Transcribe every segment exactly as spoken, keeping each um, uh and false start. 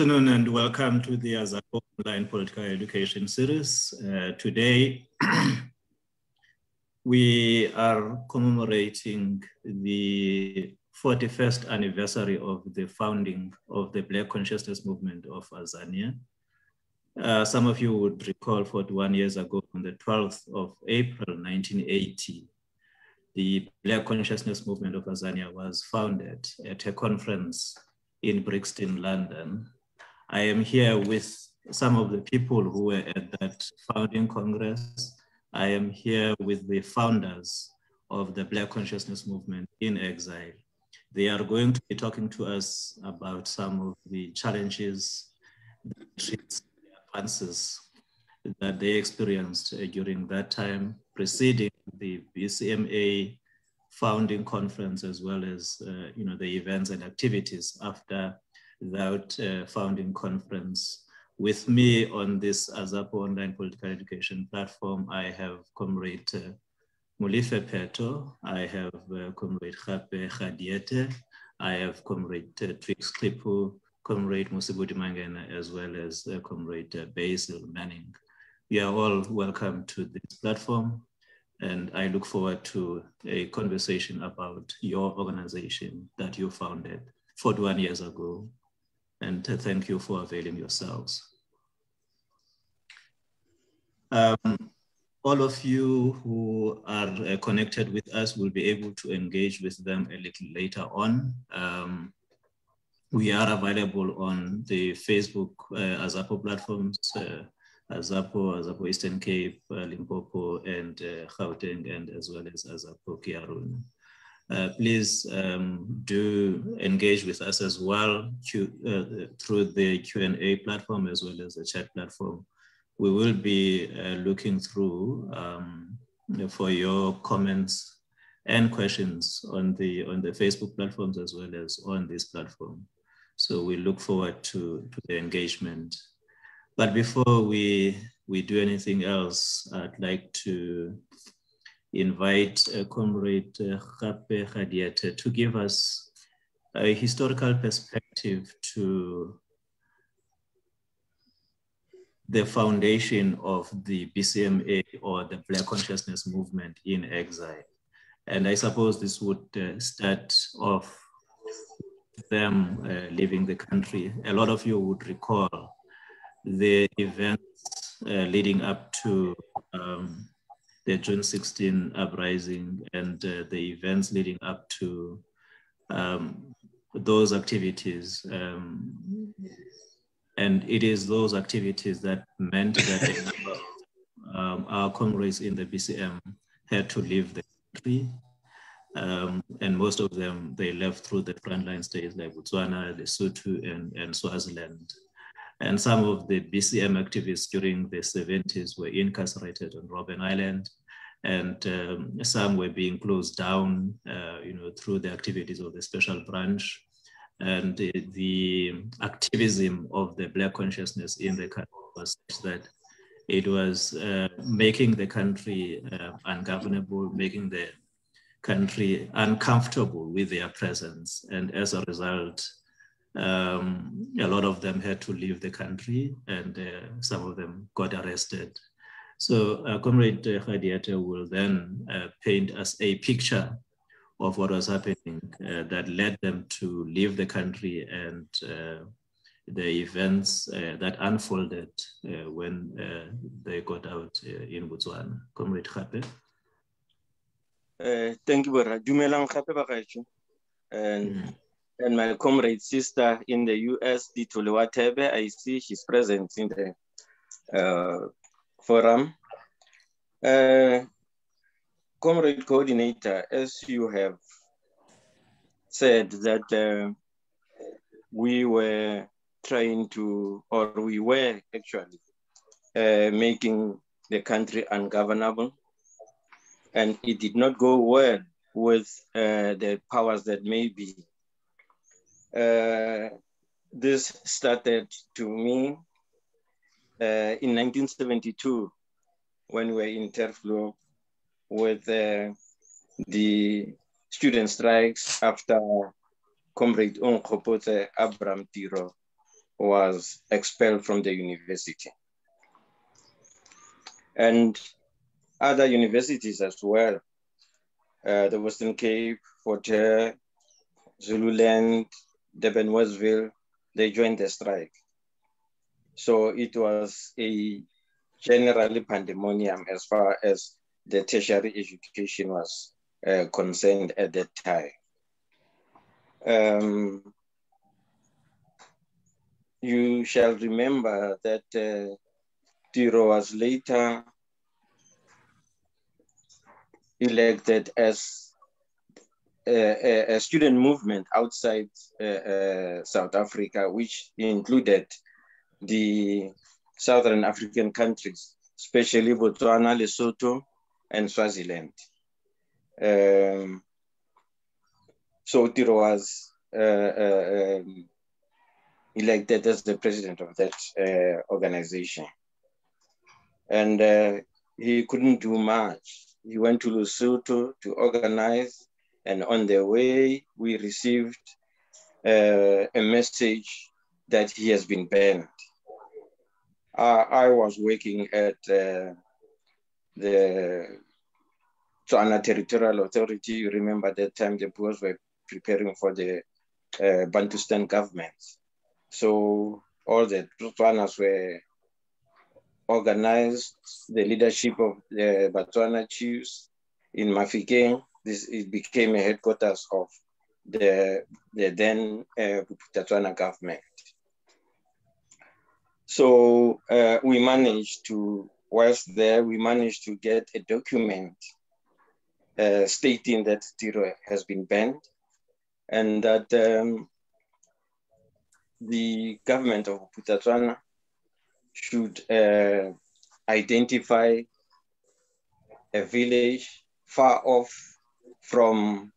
afternoon and welcome to the Azako Online Political Education Series. Uh, today, we are commemorating the forty-first anniversary of the founding of the Black Consciousness Movement of Azania. Uh, some of you would recall forty-one years ago, on the twelfth of April nineteen eighty, the Black Consciousness Movement of Azania was founded at a conference in Brixton, London. I am here with some of the people who were at that founding congress. I am here with the founders of the Black Consciousness Movement in exile. They are going to be talking to us about some of the challenges, the advances that they experienced during that time preceding the B C M A founding conference, as well as uh, you know, the events and activities after that uh, founding conference. With me on this Azapo Online Political Education platform, I have Comrade uh, Molefe Pheto, I have uh, Comrade Gape Kgadiete, I have Comrade uh, Twiggs Xiphu, Comrade Mosibudi Mangena, as well as uh, Comrade uh, Basil Manning. We are all welcome to this platform, and I look forward to a conversation about your organization that you founded forty-one years ago. And thank you for availing yourselves. Um, all of you who are connected with us will be able to engage with them a little later on. Um, we are available on the Facebook uh, Azapo platforms, uh, Azapo, Azapo Eastern Cape, uh, Limpopo, and uh, Gauteng, and as well as Azapo Kiarun. Uh, please um, do engage with us as well to, uh, through the Q and A platform as well as the chat platform. We will be uh, looking through um, for your comments and questions on the, on the Facebook platforms as well as on this platform. So we look forward to, to the engagement. But before we, we do anything else, I'd like to invite uh, Comrade Gape Kgadiete to give us a historical perspective to the foundation of the B C M A, or the Black Consciousness Movement in exile. And I suppose this would uh, start off them uh, leaving the country. A lot of you would recall the events uh, leading up to um, the June sixteenth uprising and uh, the events leading up to um, those activities. Um, and it is those activities that meant that a number of um, our comrades in the B C M had to leave the country. Um, and most of them, they left through the frontline states like Botswana, Lesotho, and, and Swaziland. And some of the B C M activists during the seventies were incarcerated on Robben Island, and um, some were being closed down, uh, you know, through the activities of the special branch, and the, the activism of the Black consciousness in the country was such that it was uh, making the country uh, ungovernable, making the country uncomfortable with their presence, and as a result, Um, a lot of them had to leave the country, and uh, some of them got arrested. So uh, Comrade Kgadiete will then uh, paint us a picture of what was happening uh, that led them to leave the country, and uh, the events uh, that unfolded uh, when uh, they got out uh, in Botswana. Comrade Kgadiete. Uh, thank you, Bora. Dumelang Kgadiete bagaetsho. And And my comrade sister in the U S, Ditolewa Tebe, I see she's present in the uh, forum. Uh, comrade coordinator, as you have said, that uh, we were trying to, or we were actually uh, making the country ungovernable, and it did not go well with uh, the powers that may be. Uh, this started to me uh, in nineteen seventy-two, when we were in Turfloop with uh, the student strikes after Comrade Onkgopotse Abraham Tiro was expelled from the university. And other universities as well, uh, the Western Cape, Fort Hare, Zululand, Durban Westville, they joined the strike. So it was a generally pandemonium as far as the tertiary education was uh, concerned at that time. Um, you shall remember that uh, Tiro was later elected as a, a student movement outside uh, uh, South Africa, which included the Southern African countries, especially Botswana, Lesotho, and Swaziland. Um, so Tiro was uh, uh, um, elected as the president of that uh, organization. And uh, he couldn't do much. He went to Lesotho to organize, and on the way, we received uh, a message that he has been banned. Uh, I was working at uh, the Tswana Territorial Authority. You remember that time the Boers were preparing for the uh, Bantustan government. So all the Tswanas were organized, the leadership of the Batswana chiefs in Mafikeng. This it became a headquarters of the, the then uh, Bophuthatswana government. So uh, we managed to, whilst there, we managed to get a document uh, stating that Tiro has been banned and that um, the government of Bophuthatswana should uh, identify a village far off from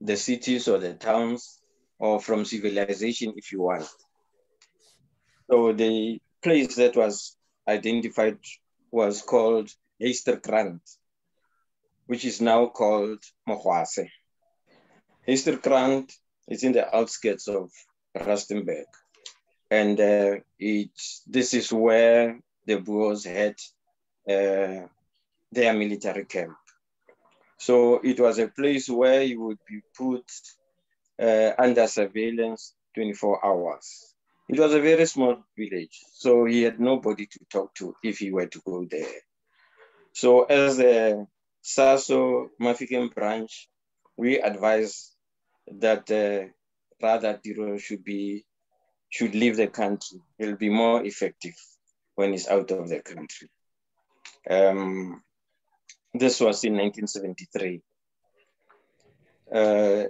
the cities or the towns or from civilization, if you want. So the place that was identified was called Heisterkrant, which is now called Mokwasi. Heisterkrant is in the outskirts of Rustenburg. And uh, it, this is where the Boers had uh, their military camp. So it was a place where you would be put uh, under surveillance twenty-four hours. It was a very small village, so he had nobody to talk to if he were to go there. So as the SASO Mafikeng branch, we advised that uh, rather Tiro should be should leave the country. He'll be more effective when he's out of the country. Um, this was in nineteen seventy-three. Uh,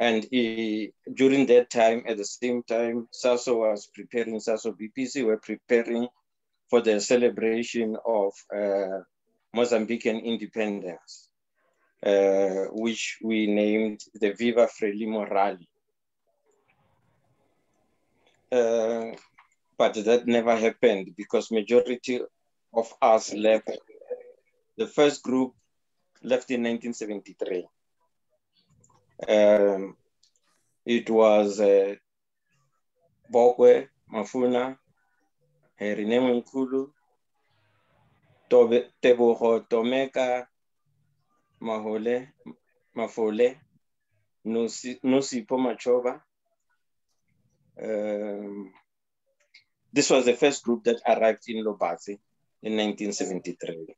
and he, during that time, at the same time, SASO was preparing, SASO B P C were preparing for the celebration of uh, Mozambican independence, uh, which we named the Viva Frelimo Rally. Uh, but that never happened because majority of us left. The first group left in nineteen seventy-three. Um, it was uh, Bokwe Mafuna, Irene Mnkulu, Tebuho Tomeka, Mholle Mafole, Nusi Pumachova. Um, this was the first group that arrived in Lobatse in nineteen seventy-three.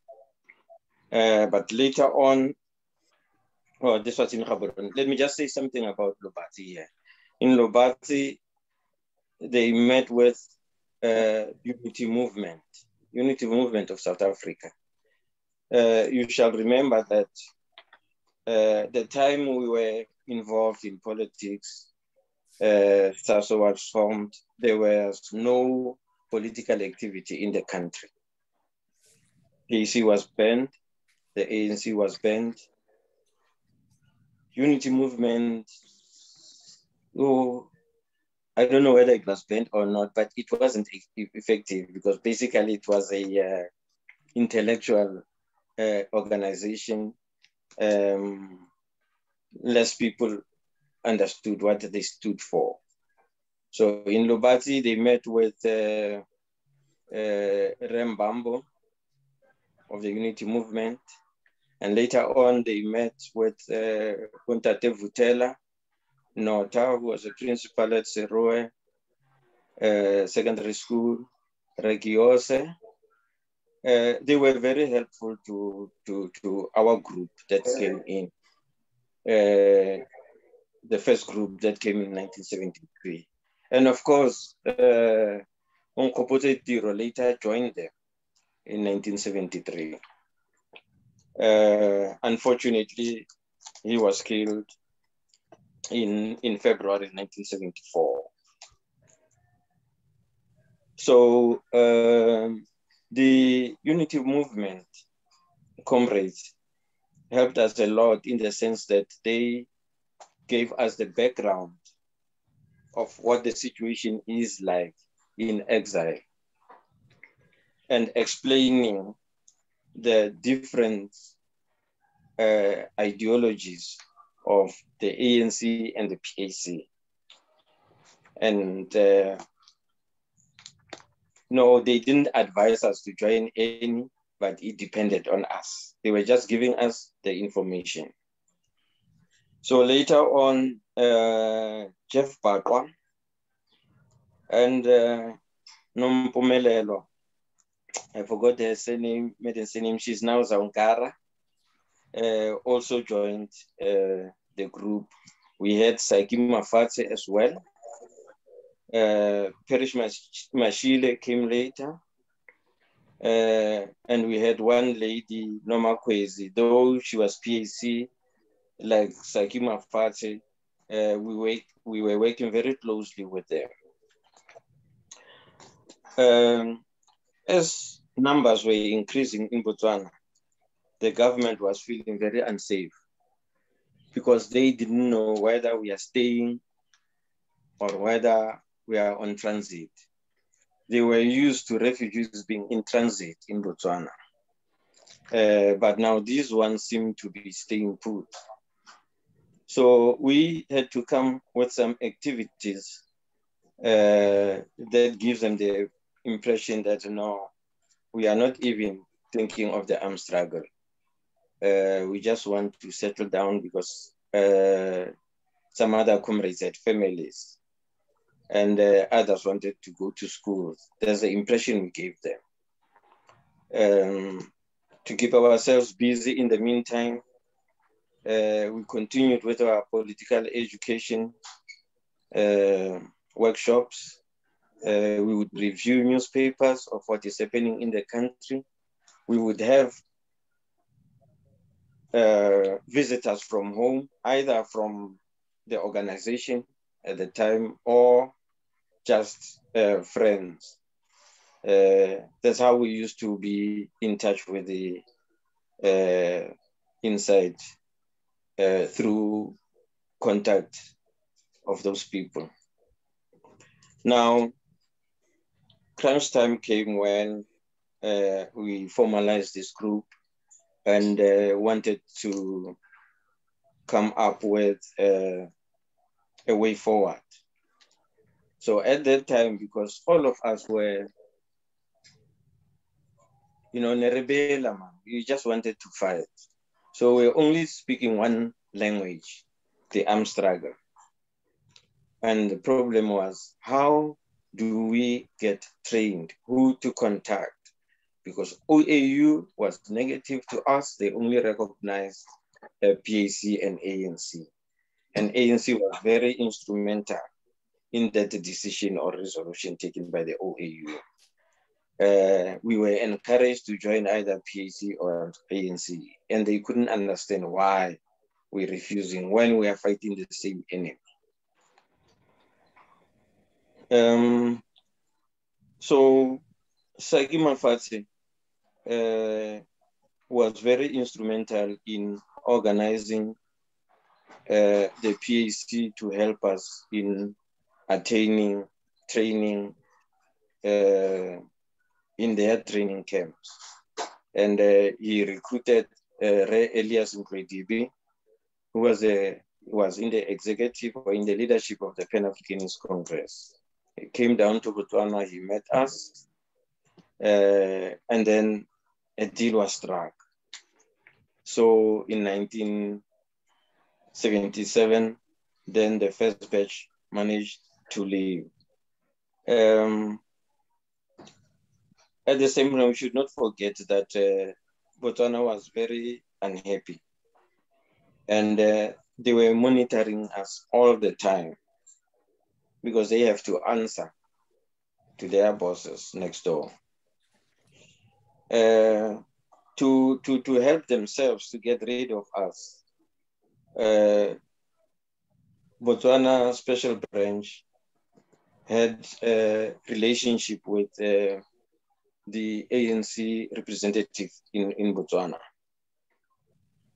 Uh, but later on, well, this was in Gaborone. Let me just say something about Lobatse here. In Lobatse, they met with uh, Unity Movement, Unity Movement of South Africa. Uh, you shall remember that uh, the time we were involved in politics, Uh, SASO was formed, there was no political activity in the country. P A C was banned, the A N C was banned. Unity Movement, oh, I don't know whether it was banned or not, but it wasn't effective because basically it was a uh, intellectual uh, organization. Um, less people understood what they stood for. So in Lobatse, they met with uh, uh, Rem Bambo of the Unity Movement. And later on, they met with uh, Punta de Vutela Nauta, who was a principal at Seroe uh, Secondary School, Regiose. Uh, they were very helpful to, to, to our group that came in, uh, the first group that came in nineteen seventy-three. And of course, uh, Onkgopotse Abraham Tiro later joined them in nineteen seventy-three. Uh, unfortunately, he was killed in, in February nineteen seventy-four. So, um, the Unity Movement comrades helped us a lot in the sense that they gave us the background of what the situation is like in exile and explaining the different uh, ideologies of the A N C and the P A C. And uh, no, they didn't advise us to join any, but it depended on us. They were just giving us the information. So later on, uh, Jeff Baqwa and uh, Nompumelelo, I forgot her surname, maiden surname, she's now Zangara, uh, also joined uh, the group. We had Sakima Mafate as well. Uh, Perish Mash Mashile came later. Uh, and we had one lady, Noma Kwezi, though she was P A C, like Sakima Mafate, uh, we, wait, we were working very closely with them. Um, As numbers were increasing in Botswana, the government was feeling very unsafe because they didn't know whether we are staying or whether we are on transit. They were used to refugees being in transit in Botswana. Uh, but now these ones seem to be staying put. So we had to come with some activities uh, that gives them the impression that no, we are not even thinking of the armed struggle. Uh, we just want to settle down because uh, some other comrades had families and uh, others wanted to go to school. That's the impression we gave them. Um, to keep ourselves busy in the meantime, uh, we continued with our political education uh, workshops. Uh, we would review newspapers of what is happening in the country. We would have uh, visitors from home, either from the organization at the time or just uh, friends. Uh, that's how we used to be in touch with the uh, inside uh, through contact of those people. Now, crunch time came when uh, we formalized this group and uh, wanted to come up with uh, a way forward. So at that time, because all of us were, you know, Nerebela, man, we just wanted to fight. So we were only speaking one language, the armed struggle. And the problem was, how do we get trained, who to contact? Because O A U was negative to us. They only recognized uh, P A C and A N C. And A N C was very instrumental in that decision or resolution taken by the O A U. Uh, we were encouraged to join either P A C or A N C, and they couldn't understand why we're refusing when we are fighting the same enemy. Um, so Sakima Mafate uh, was very instrumental in organizing uh, the P A C to help us in attaining training uh, in their training camps. And uh, he recruited uh, Re Elias Nkwedibi, who was, a, was in the executive or in the leadership of the Pan-Africanist Congress. He came down to Botswana, he met us, uh, and then a deal was struck. So in nineteen seventy-seven, then the first batch managed to leave. Um, at the same time, we should not forget that uh, Botswana was very unhappy, and uh, they were monitoring us all the time because they have to answer to their bosses next door. Uh, to, to, to help themselves to get rid of us, uh, Botswana Special Branch had a relationship with uh, the A N C representative in, in Botswana.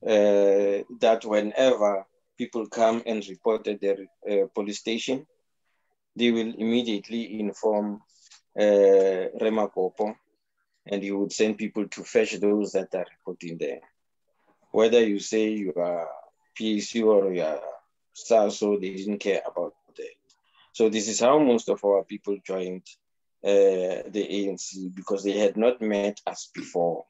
Uh, that whenever people come and report at their uh, police station, they will immediately inform uh, Remakopo, and he would send people to fetch those that are reporting there. Whether you say you are P A C or you are SASO, they didn't care about that. So this is how most of our people joined uh, the A N C, because they had not met us before.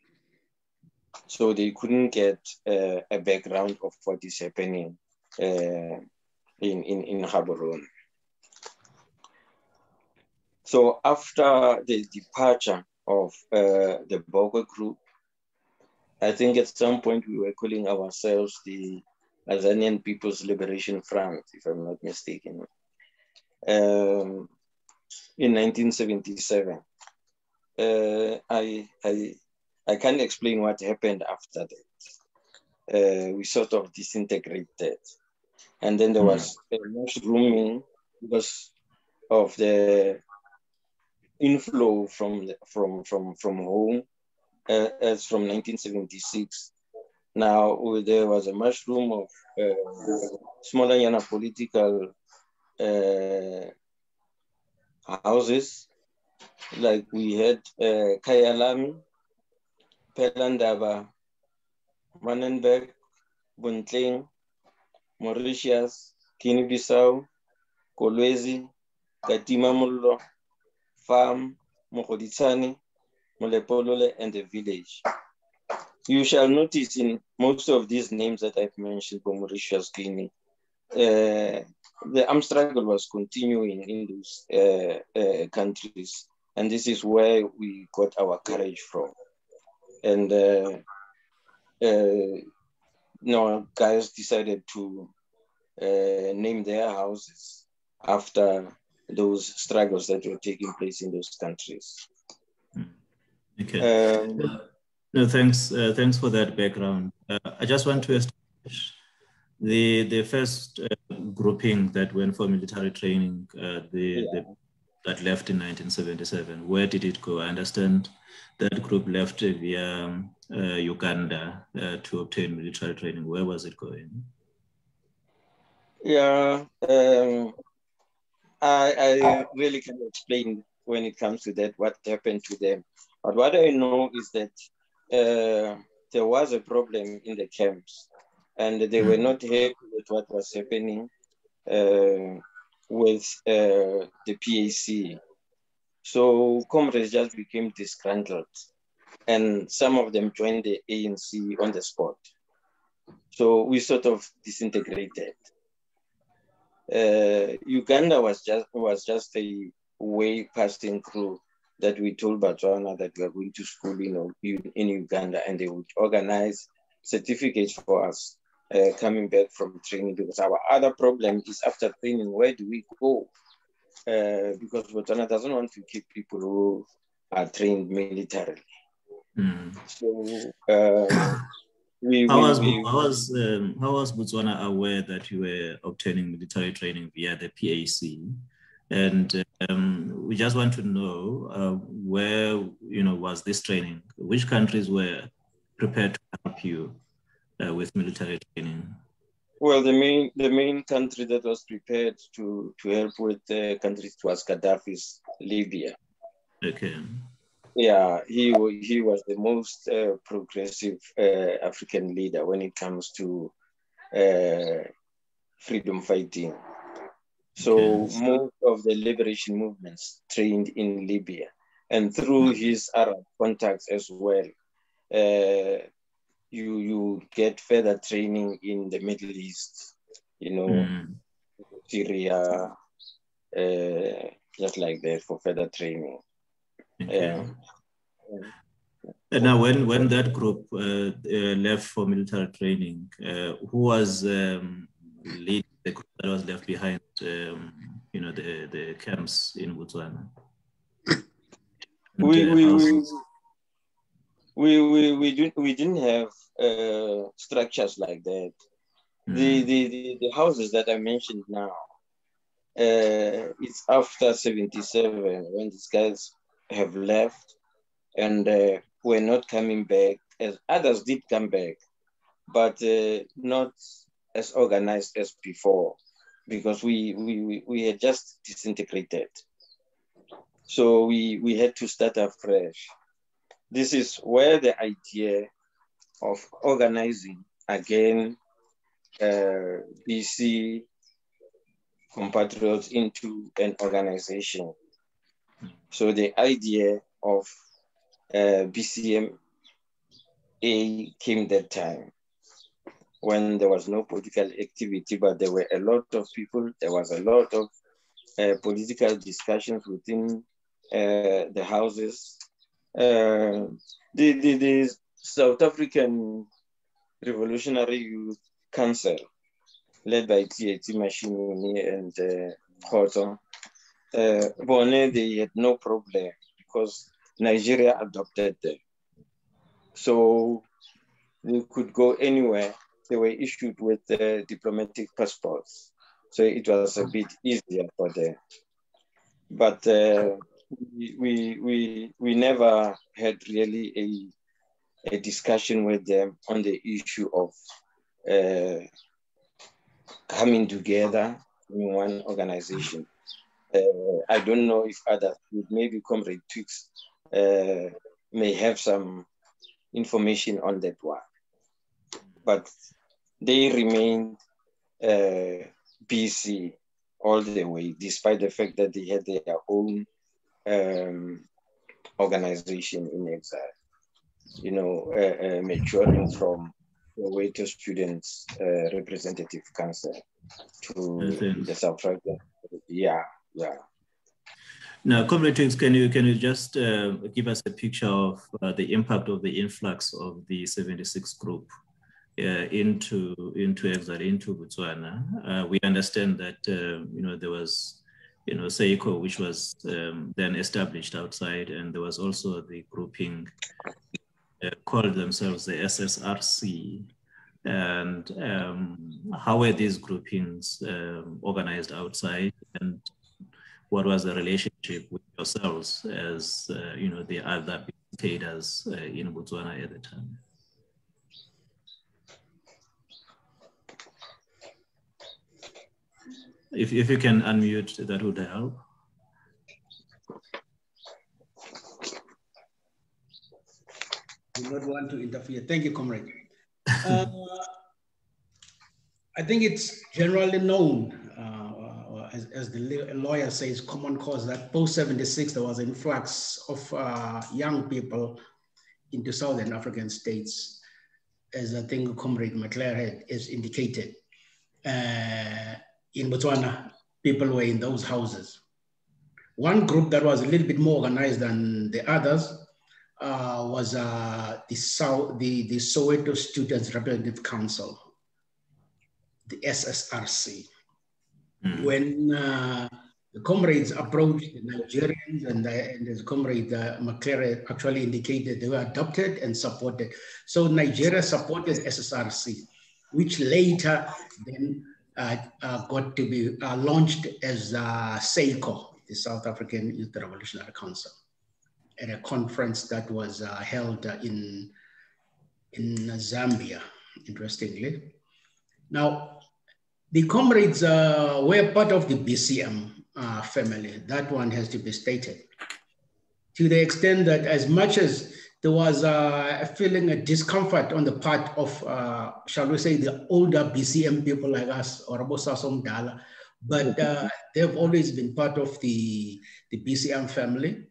So they couldn't get uh, a background of what is happening uh, in, in, in Gaborone. So after the departure of uh, the Bokwe group, I think at some point we were calling ourselves the Azanian People's Liberation Front, if I'm not mistaken, um, in nineteen seventy-seven. Uh, I, I, I can't explain what happened after that. Uh, we sort of disintegrated. And then there was a mushrooming because of the inflow from the, from from from home, uh, as from nineteen seventy-six. Now there was a mushroom of uh, smaller yana political uh, houses, like we had uh, Kayalami, Pelandaba, Vandenberg, Buntling, Mauritius, Guinea-Bissau, Kolwezi, Katima Mullo, Farm, Mokoditsane, Molepolole, and the village. You shall notice in most of these names that I've mentioned from Mauritius, Guinea, uh, the armed struggle was continuing in those uh, uh, countries. And this is where we got our courage from. And uh, uh, no, guys decided to uh, name their houses after those struggles that were taking place in those countries. Okay. Um, uh, no, thanks. Uh, thanks for that background. Uh, I just want to establish the the first uh, grouping that went for military training. Uh, the, yeah. the that left in nineteen seventy-seven. Where did it go? I understand that group left via uh, Uganda uh, to obtain military training. Where was it going? Yeah. Um, I, I really cannot explain when it comes to that, what happened to them. But what I know is that uh, there was a problem in the camps and they were not happy with what was happening uh, with uh, the P A C. So comrades just became disgruntled and some of them joined the A N C on the spot. So we sort of disintegrated. Uh, Uganda was just was just a way passing through that we told Botswana that we are going to school in, in Uganda, and they would organize certificates for us uh, coming back from training, because our other problem is after training, where do we go? Uh, because Botswana doesn't want to keep people who are trained militarily. Mm. So uh, We, how, we, was, we, how, was, um, how was Botswana aware that you were obtaining military training via the P A C? And um, we just want to know uh, where, you know, was this training? Which countries were prepared to help you uh, with military training? Well, the main the main country that was prepared to, to help with the countries was Gaddafi's Libya. Okay. Yeah, he, he was the most uh, progressive uh, African leader when it comes to uh, freedom fighting. So yes. Most of the liberation movements trained in Libya, and through his Arab contacts as well, uh, you you get further training in the Middle East, you know, mm. Syria, uh, just like that for further training. Yeah. Um, and now, when when that group uh, uh, left for military training, uh, who was um, leading the group that was left behind? Um, you know, the the camps in Botswana. We we, we we we we didn't we didn't have uh, structures like that. Mm. The, the the the houses that I mentioned now, uh, it's after seventy-seven when these guys have left, and uh, were not coming back. As others did come back, but uh, not as organized as before, because we we we had just disintegrated. So we, we had to start afresh. This is where the idea of organizing again uh, B C compatriots into an organization. So the idea of uh, B C M A came that time when there was no political activity, but there were a lot of people, there was a lot of uh, political discussions within Uh, the houses, uh, the, the, the South African Revolutionary Youth Council, led by T A T Mashini and Khoto, uh, uh, Bone, they had no problem because Nigeria adopted them. So they could go anywhere. They were issued with uh, diplomatic passports. So it was a bit easier for them. But uh, We we we never had really a a discussion with them on the issue of uh, coming together in one organization. Uh, I don't know if others would. Maybe Comrade Twiggs uh, may have some information on that one. But they remained uh, B C all the way, despite the fact that they had their own Um, organization in exile, you know, uh, uh, maturing from the way to students uh, representative council to the South African. Yeah, yeah. Now, Comrade Twiggs, can you can you just uh, give us a picture of uh, the impact of the influx of the seventy-six group uh, into into exile into Botswana? Uh, we understand that uh, you know there was. You know, SAICO, which was um, then established outside, and there was also the grouping uh, called themselves the S S R C. And um, how were these groupings um, organized outside, and what was the relationship with yourselves as uh, you know the other dictators uh, in Botswana at the time? If, if you can unmute, that would help. I do not want to interfere. Thank you, Comrade. uh, I think it's generally known, uh, as, as the lawyer says, common cause, that post seventy-six, there was an influx of uh, young people into Southern African states, as I think Comrade McLaren has indicated. Uh, In Botswana, people were in those houses. One group that was a little bit more organized than the others uh, was uh, the, South, the, the Soweto Students Representative Council, the S S R C. Mm. When uh, the comrades approached the Nigerians, and, uh, and the comrade uh, McClary actually indicated they were adopted and supported. So Nigeria supported S S R C, which later then Uh, uh, got to be uh, launched as uh, SAICO, the South African Youth Revolutionary Council, at a conference that was uh, held uh, in, in Zambia, interestingly. Now, the comrades uh, were part of the B C M uh, family. That one has to be stated. To the extent that as much as there was uh, a feeling of discomfort on the part of, uh, shall we say, the older B C M people like us, or Rabo Sasom Dala, but uh, they've always been part of the, the B C M family,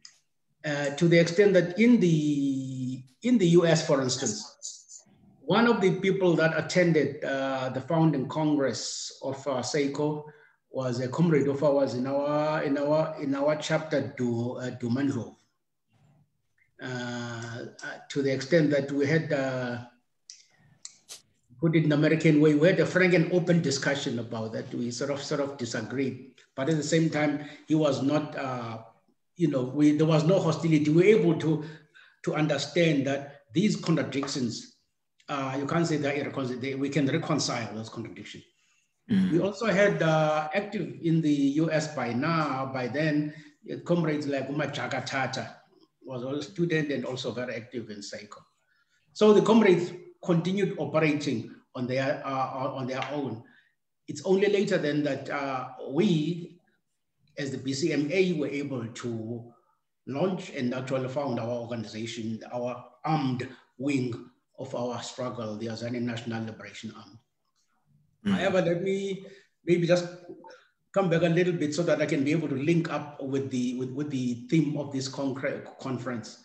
uh, to the extent that in the, in the U S, for instance, one of the people that attended uh, the founding Congress of uh, SACO was a comrade of ours in our, in our, in our chapter, Du, uh, Dumanjo. Uh, to the extent that we had, uh, put it in American way, we had a frank and open discussion about that. We sort of sort of disagreed, but at the same time, he was not, uh, you know, we, there was no hostility. We were able to, to understand that these contradictions, uh, you can't say that we can reconcile those contradictions. Mm-hmm. We also had uh, active in the U S by now, by then, comrades like Uma Jagatata was a student and also very active in SACO. So the comrades continued operating on their, uh, on their own. It's only later then that uh, we, as the B C M A, were able to launch and actually found our organization, our armed wing of our struggle, the Azania National Liberation Army. Mm-hmm. However, let me maybe just come back a little bit so that I can be able to link up with the, with, with the theme of this conference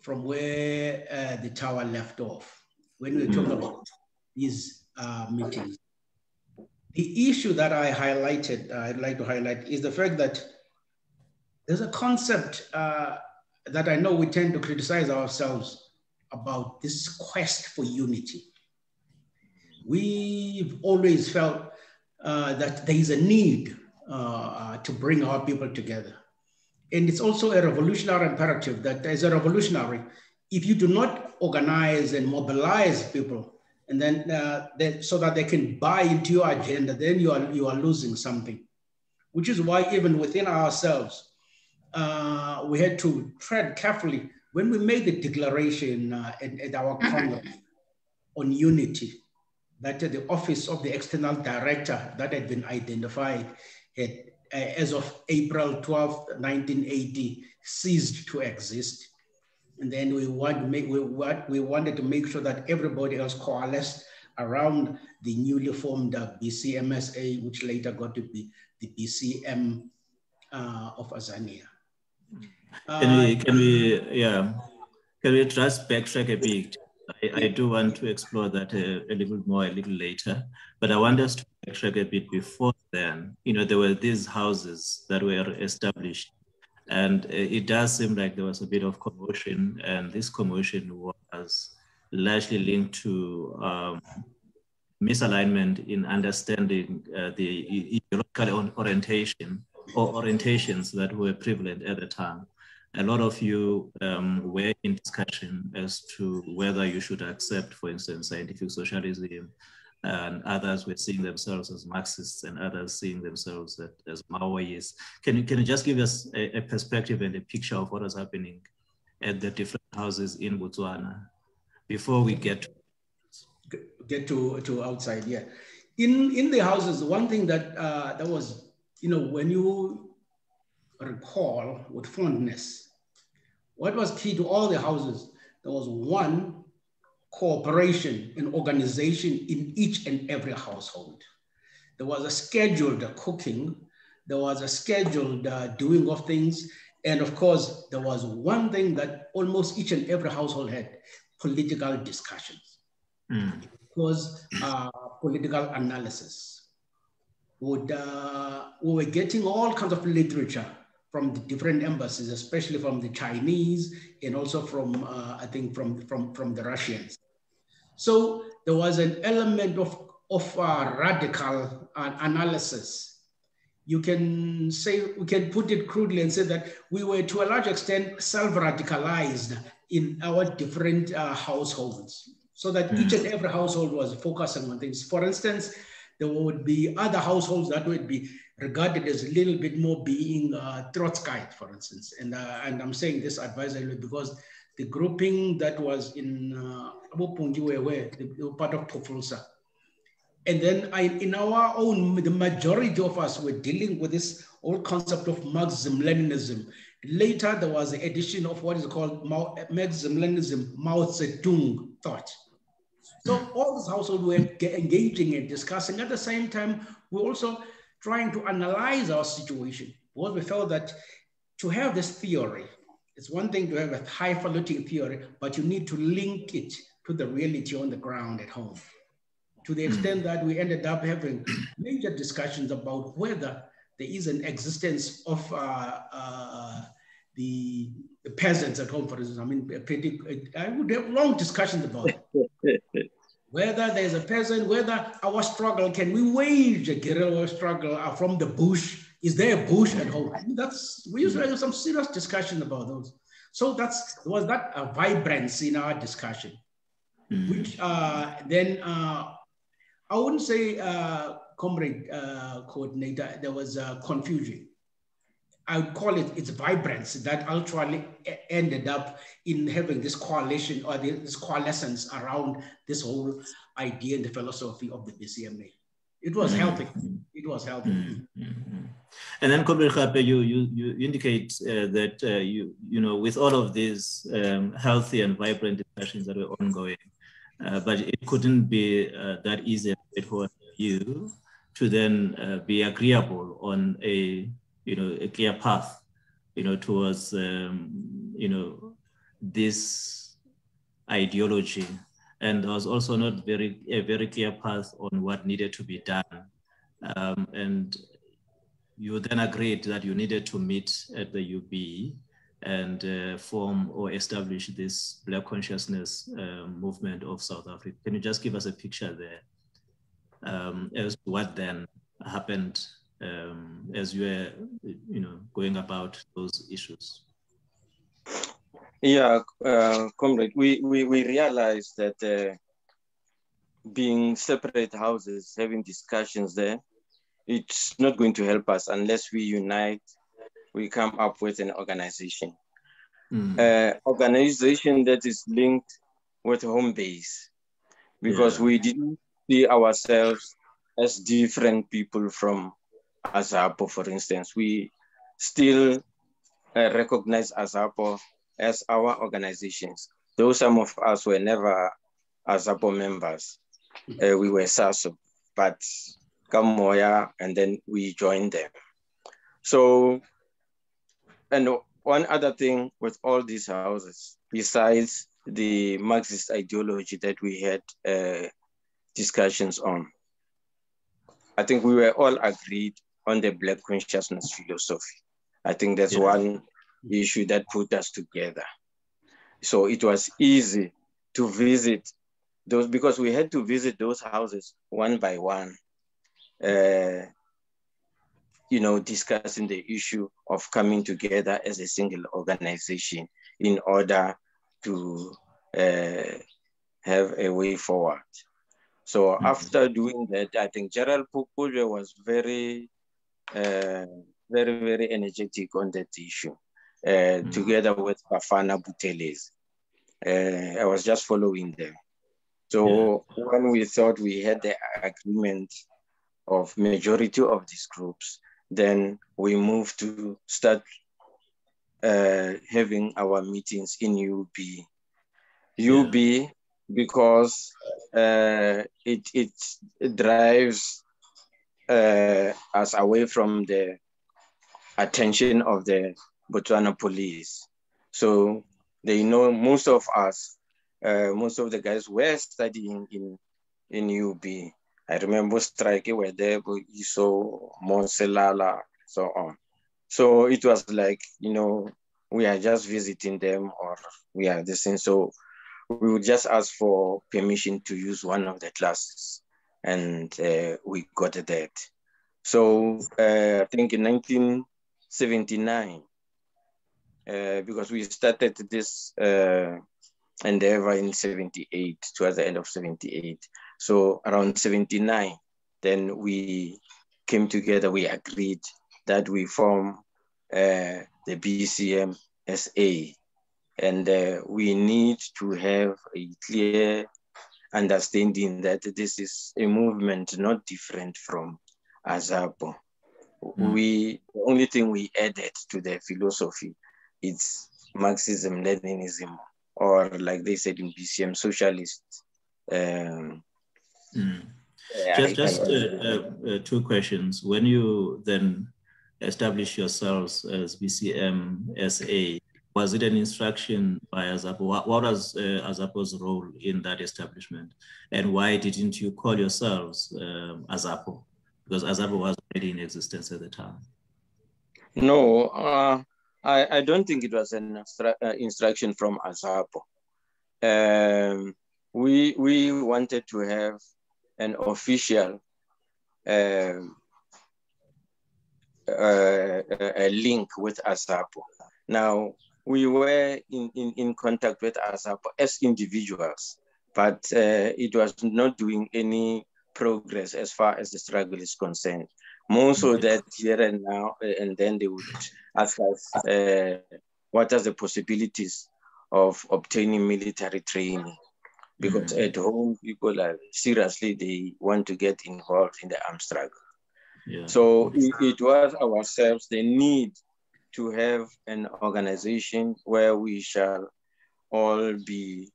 from where uh, the tower left off when we were talking about these uh, meetings. The issue that I highlighted, uh, I'd like to highlight, is the fact that there's a concept uh, that I know we tend to criticize ourselves about, this quest for unity. We've always felt uh, that there is a need Uh, to bring our people together. And it's also a revolutionary imperative that as a revolutionary, if you do not organize and mobilize people, and then uh, they, so that they can buy into your agenda, then you are, you are losing something. Which is why even within ourselves, uh, we had to tread carefully when we made the declaration uh, at, at our Congress on unity, that uh, the office of the external director that had been identified It, uh, as of April twelfth, nineteen eighty, ceased to exist. And then we, want make, we, want, we wanted to make sure that everybody else coalesced around the newly formed uh, B C M S A, which later got to be the B C M uh, of Azania. Uh, can we, can we, yeah, can we just backtrack a bit? I, I do want to explore that a, a little more, a little later, but I want us to backtrack a bit before then. You know, there were these houses that were established, and it does seem like there was a bit of commotion, and this commotion was largely linked to um, misalignment in understanding uh, the ideological orientation or orientations that were prevalent at the time. A lot of you um, were in discussion as to whether you should accept, for instance, scientific socialism, and others were seeing themselves as Marxists and others seeing themselves as Maoists. Can you, can you just give us a, a perspective and a picture of what was happening at the different houses in Botswana before we get to, get to, to outside, yeah. In, in the houses, one thing that, uh, that was, you know, when you recall with fondness, what was key to all the houses, there was one cooperation and organization in each and every household. There was a scheduled cooking, there was a scheduled uh, doing of things, and of course, there was one thing that almost each and every household had, political discussions. Mm. It was uh, political analysis. Would, uh, we were getting all kinds of literature from the different embassies, especially from the Chinese and also from, uh, I think, from, from, from the Russians. So there was an element of, of uh, radical uh, analysis. You can say, we can put it crudely and say that we were to a large extent self-radicalized in our different uh, households, so that mm. each and every household was focusing on things. For instance, there would be other households that would be regarded as a little bit more being uh, Trotskyite, for instance. And, uh, and I'm saying this advisedly because the grouping that was in Abopunji uh, were they were part of Pofulsa. And then I, in our own, the majority of us were dealing with this old concept of Marxism-Leninism. Later, there was the addition of what is called Marxism-Leninism, Mao Zedong thought. So all this household were engaging and discussing. At the same time, we also trying to analyze our situation, because we felt that to have this theory, it's one thing to have a highfalutin theory, but you need to link it to the reality on the ground at home. To the extent that we ended up having major discussions about whether there is an existence of uh, uh, the, the peasants at home, for instance. I mean, I would have long discussions about it. Whether there's a peasant, whether our struggle, can we wage a guerrilla struggle from the bush? Is there a bush at home? I mean, that's, we used to have some serious discussion about those. So that's, there was that a vibrancy in our discussion, mm-hmm. which uh, then, uh, I wouldn't say, uh, comrade uh, coordinator, there was uh, confusion. I would call it its vibrancy that ultimately ended up in having this coalition or this coalescence around this whole idea and the philosophy of the B C M A. It was mm-hmm. helping. It was helping. Mm-hmm. And then, Comrade Gape, you, you, you indicate uh, that, uh, you, you know, with all of these um, healthy and vibrant discussions that were ongoing, uh, but it couldn't be uh, that easy for you to then uh, be agreeable on a, you know, a clear path, you know, towards, um, you know, this ideology. And there was also not very, a very clear path on what needed to be done. Um, and you then agreed that you needed to meet at the U B and uh, form or establish this Black Consciousness uh, Movement of South Africa. Can you just give us a picture there um, as to what then happened Um, as you were, you know, going about those issues? Yeah, uh, comrade, we, we, we realized that uh, being separate houses, having discussions there, it's not going to help us unless we unite, we come up with an organization. Mm-hmm. uh, organization that is linked with home base, because yeah. we didn't see ourselves as different people from ASAPO, for instance. We still uh, recognize ASAPO as our organizations. Though some of us were never ASAPO members, uh, we were SASO, but Kamoya, and then we joined them. So, and one other thing with all these houses, besides the Marxist ideology that we had uh, discussions on, I think we were all agreed on the Black Consciousness philosophy. I think that's yeah. one issue that put us together. So it was easy to visit those, because we had to visit those houses one by one, uh, you know, discussing the issue of coming together as a single organization in order to uh, have a way forward. So mm-hmm. after doing that, I think Gerald Pukudwe was very, uh, very, very energetic on that issue, uh, mm-hmm. together with Bafana Buteles. Uh, I was just following them. So yeah. when we thought we had the agreement of majority of these groups, then we moved to start uh, having our meetings in U B. U B, yeah. because uh, it, it drives uh, us away from the attention of the Botswana police. So they know most of us, uh, most of the guys were studying in, in U B. I remember Strike were there, Iso, Monselala, so on. So it was like, you know, we are just visiting them or we are this thing. So we would just ask for permission to use one of the classes, and uh, we got that. So uh, I think in nineteen seventy-nine, uh, because we started this uh, endeavor in seventy-eight, towards the end of seventy-eight. So around seventy-nine, then we came together, we agreed that we form uh, the B C M S A. And uh, we need to have a clear understanding that this is a movement not different from ASAPO. Mm. We, the only thing we added to the philosophy is Marxism, Leninism, or like they said in B C M, socialist um, mm. Yeah, just just uh, uh, two questions. When you then established yourselves as B C M S A, was it an instruction by Azapo? What was uh, Azapo's role in that establishment? And why didn't you call yourselves um, Azapo? Because Azapo was already in existence at the time. No, uh, I, I don't think it was an instru uh, instruction from Azapo. Um, we, we wanted to have an official um, uh, a link with Azapo. Now, we were in, in, in contact with Azapo as individuals, but uh, it was not doing any progress as far as the struggle is concerned. More so that here and now, and then they would ask us, uh, what are the possibilities of obtaining military training? Because mm-hmm. at home, people are seriously, they want to get involved in the armed struggle. Yeah. So it, it was ourselves, the need to have an organization where we shall all be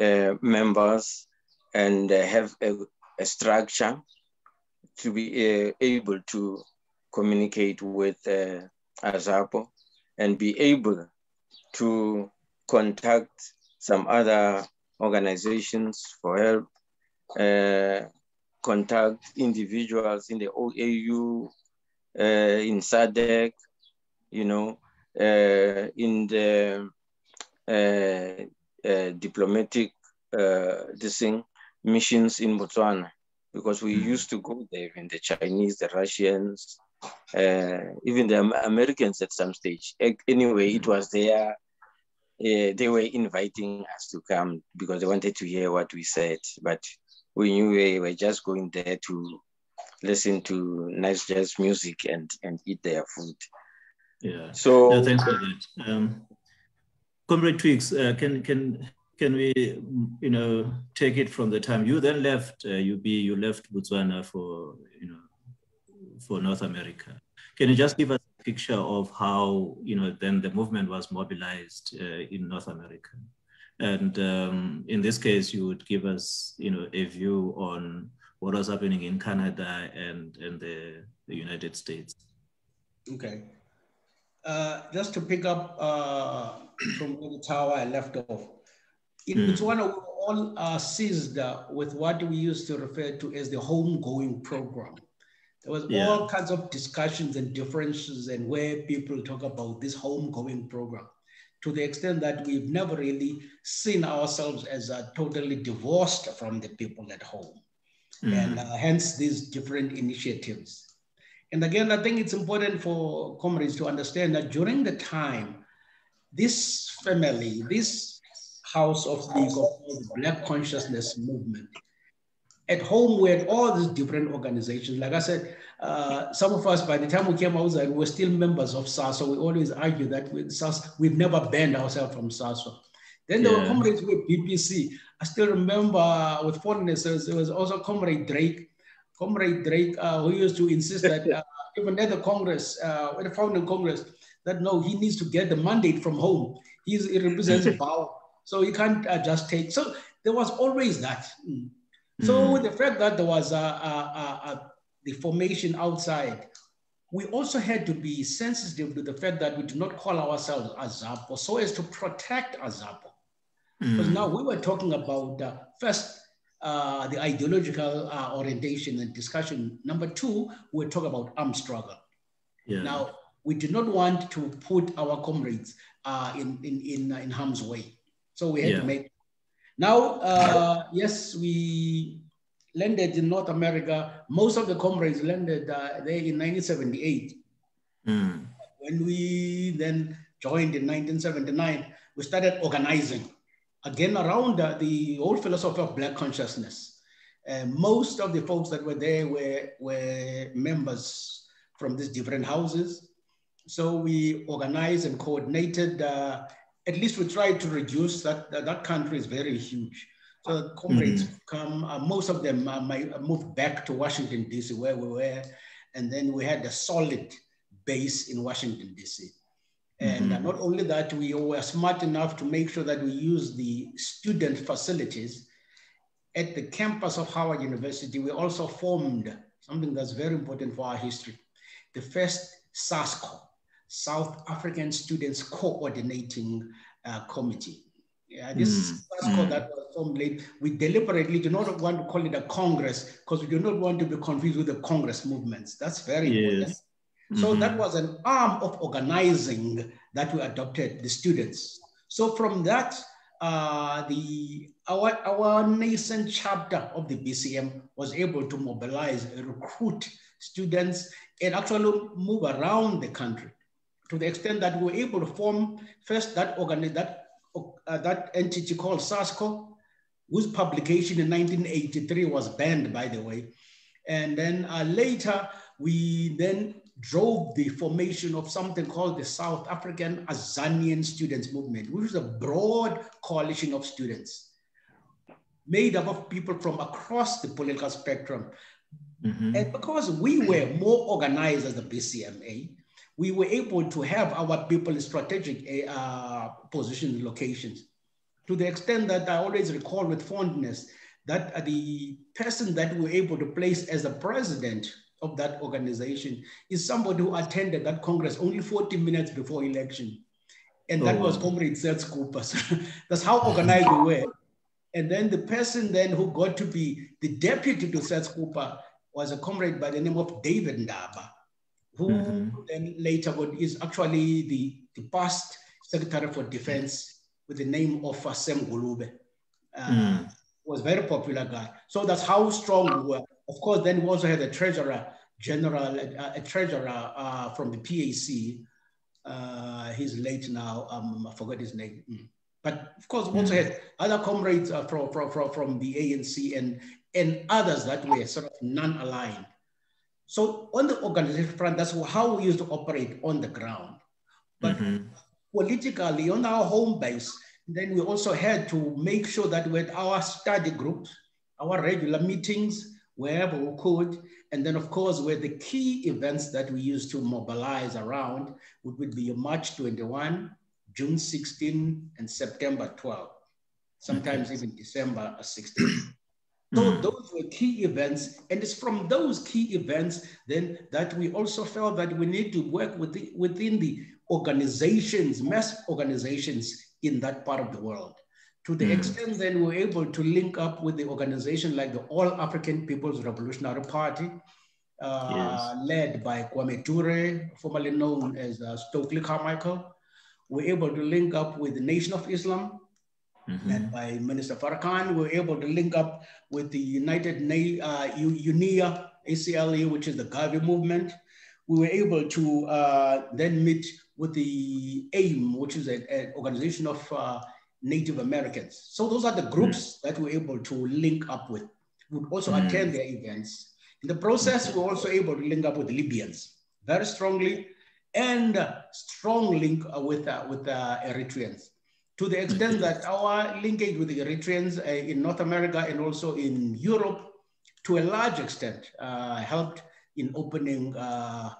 uh, members and uh, have a, a structure to be uh, able to communicate with uh, Azapo and be able to contact some other organizations for help, uh, contact individuals in the O A U, uh, in S A D C, you know, uh, in the uh, uh, diplomatic uh, this thing, missions in Botswana, because we mm. used to go there, and the Chinese, the Russians, uh, even the Americans at some stage. Anyway, mm. it was there. Uh, they were inviting us to come because they wanted to hear what we said, but we knew we were just going there to listen to nice jazz music and, and eat their food. Yeah. So no, thanks for that, um, Comrade Twiggs. Uh, can can can we, you know, take it from the time you then left uh, U B, you left Botswana for you know for North America? Can you just give us a picture of how you know then the movement was mobilized uh, in North America? And um, in this case, you would give us you know a view on what was happening in Canada and and the, the United States. Okay. Uh, just to pick up uh, from the tower I left off. In mm. Botswana, we were all uh, seized uh, with what we used to refer to as the homegoing program. There was yeah. all kinds of discussions and differences and where people talk about this homegoing program to the extent that we've never really seen ourselves as uh, totally divorced from the people at home. Mm. And uh, hence these different initiatives. And again, I think it's important for comrades to understand that during the time, this family, this house of the Black Consciousness Movement, at home we had all these different organizations. Like I said, uh, some of us, by the time we came outside, we were still members of SASO. We always argue that with SASO, we've never banned ourselves from SASO. Then there yeah. were comrades with B P C. I still remember with fondness, there was also Comrade Drake, Comrade Drake, uh, who used to insist that uh, even at the Congress, uh, at the founding Congress, that no, he needs to get the mandate from home. He's, he represents power, so he can't uh, just take. So there was always that. Mm. So mm. with the fact that there was uh, uh, uh, uh, the formation outside, we also had to be sensitive to the fact that we do not call ourselves Azapo, so as to protect Azapo. Mm. Because now we were talking about uh, first, Uh, the ideological uh, orientation and discussion. Number two, we're talking about armed struggle. Yeah. Now, we did not want to put our comrades uh, in, in, in, uh, in harm's way. So we had yeah. to make. Now, uh, yes, we landed in North America. Most of the comrades landed uh, there in nineteen seventy-eight. Mm. When we then joined in nineteen seventy-nine, we started organizing. Again, around uh, the old philosophy of Black consciousness. Uh, most of the folks that were there were, were members from these different houses. So we organized and coordinated, uh, at least we tried to reduce that, that, that country is very huge. So comrades mm-hmm. come, uh, most of them uh, moved back to Washington, D C where we were. And then we had a solid base in Washington, D C And mm-hmm. not only that, we were smart enough to make sure that we use the student facilities at the campus of Howard University, we also formed something that's very important for our history, the first SASCO, South African Students Coordinating uh, Committee. Yeah, this mm. SASCO mm. that was formed late, we deliberately do not want to call it a Congress because we do not want to be confused with the Congress movements. That's very yes. important. So mm-hmm. that was an arm of organizing that we adopted, the students. So from that, uh, the our, our nascent chapter of the B C M was able to mobilize and recruit students and actually move around the country to the extent that we were able to form first that, organize, that, uh, that entity called SASCO, whose publication in nineteen eighty-three was banned, by the way. And then uh, later, we then drove the formation of something called the South African Azanian Students Movement, which is a broad coalition of students made up of people from across the political spectrum. Mm-hmm. And because we were more organized as the B C M A, we were able to have our people in strategic uh, positions and locations to the extent that I always recall with fondness that the person that we were able to place as the president of that organization is somebody who attended that Congress only forty minutes before election. And that oh, was Comrade Seth Cooper. That's how organized we were. And then the person then who got to be the deputy to Seth Cooper was a comrade by the name of David Ndaba, who mm-hmm. then later would, is actually the, the past Secretary for Defense with the name of uh, Sam Gulube. Uh, mm. Was a very popular guy. So that's how strong we were. Of course, then we also had a treasurer general, a, a treasurer uh, from the P A C. Uh, he's late now. Um, I forgot his name. Mm. But of course, we also had other comrades uh, from, from, from the A N C and, and others that were sort of non-aligned. So on the organizational front, that's how we used to operate on the ground. But mm-hmm. politically, on our home base, then we also had to make sure that with our study groups, our regular meetings, wherever we could. And then of course, where the key events that we used to mobilize around would be March twenty-first, June sixteenth, and September twelfth, sometimes mm-hmm. even December sixteenth. So those were key events. And it's from those key events then that we also felt that we need to work with the, within the organizations, mass organizations in that part of the world. To the mm. extent then we were able to link up with the organization like the All African People's Revolutionary Party, uh, yes. led by Kwame Ture, formerly known as uh, Stokely Carmichael. We were able to link up with the Nation of Islam, mm-hmm. led by Minister Farrakhan. We were able to link up with the United Na- uh, UNIA, ACLU, which is the Gavi movement. We were able to uh, then meet with the AIM, which is an organization of uh, Native Americans. So those are the groups mm. that we're able to link up with. We'd also mm. attend their events. In the process, mm. we're also able to link up with Libyans very strongly and strong link with, uh, with uh, Eritreans to the extent mm. that our linkage with the Eritreans uh, in North America and also in Europe to a large extent uh, helped in opening uh,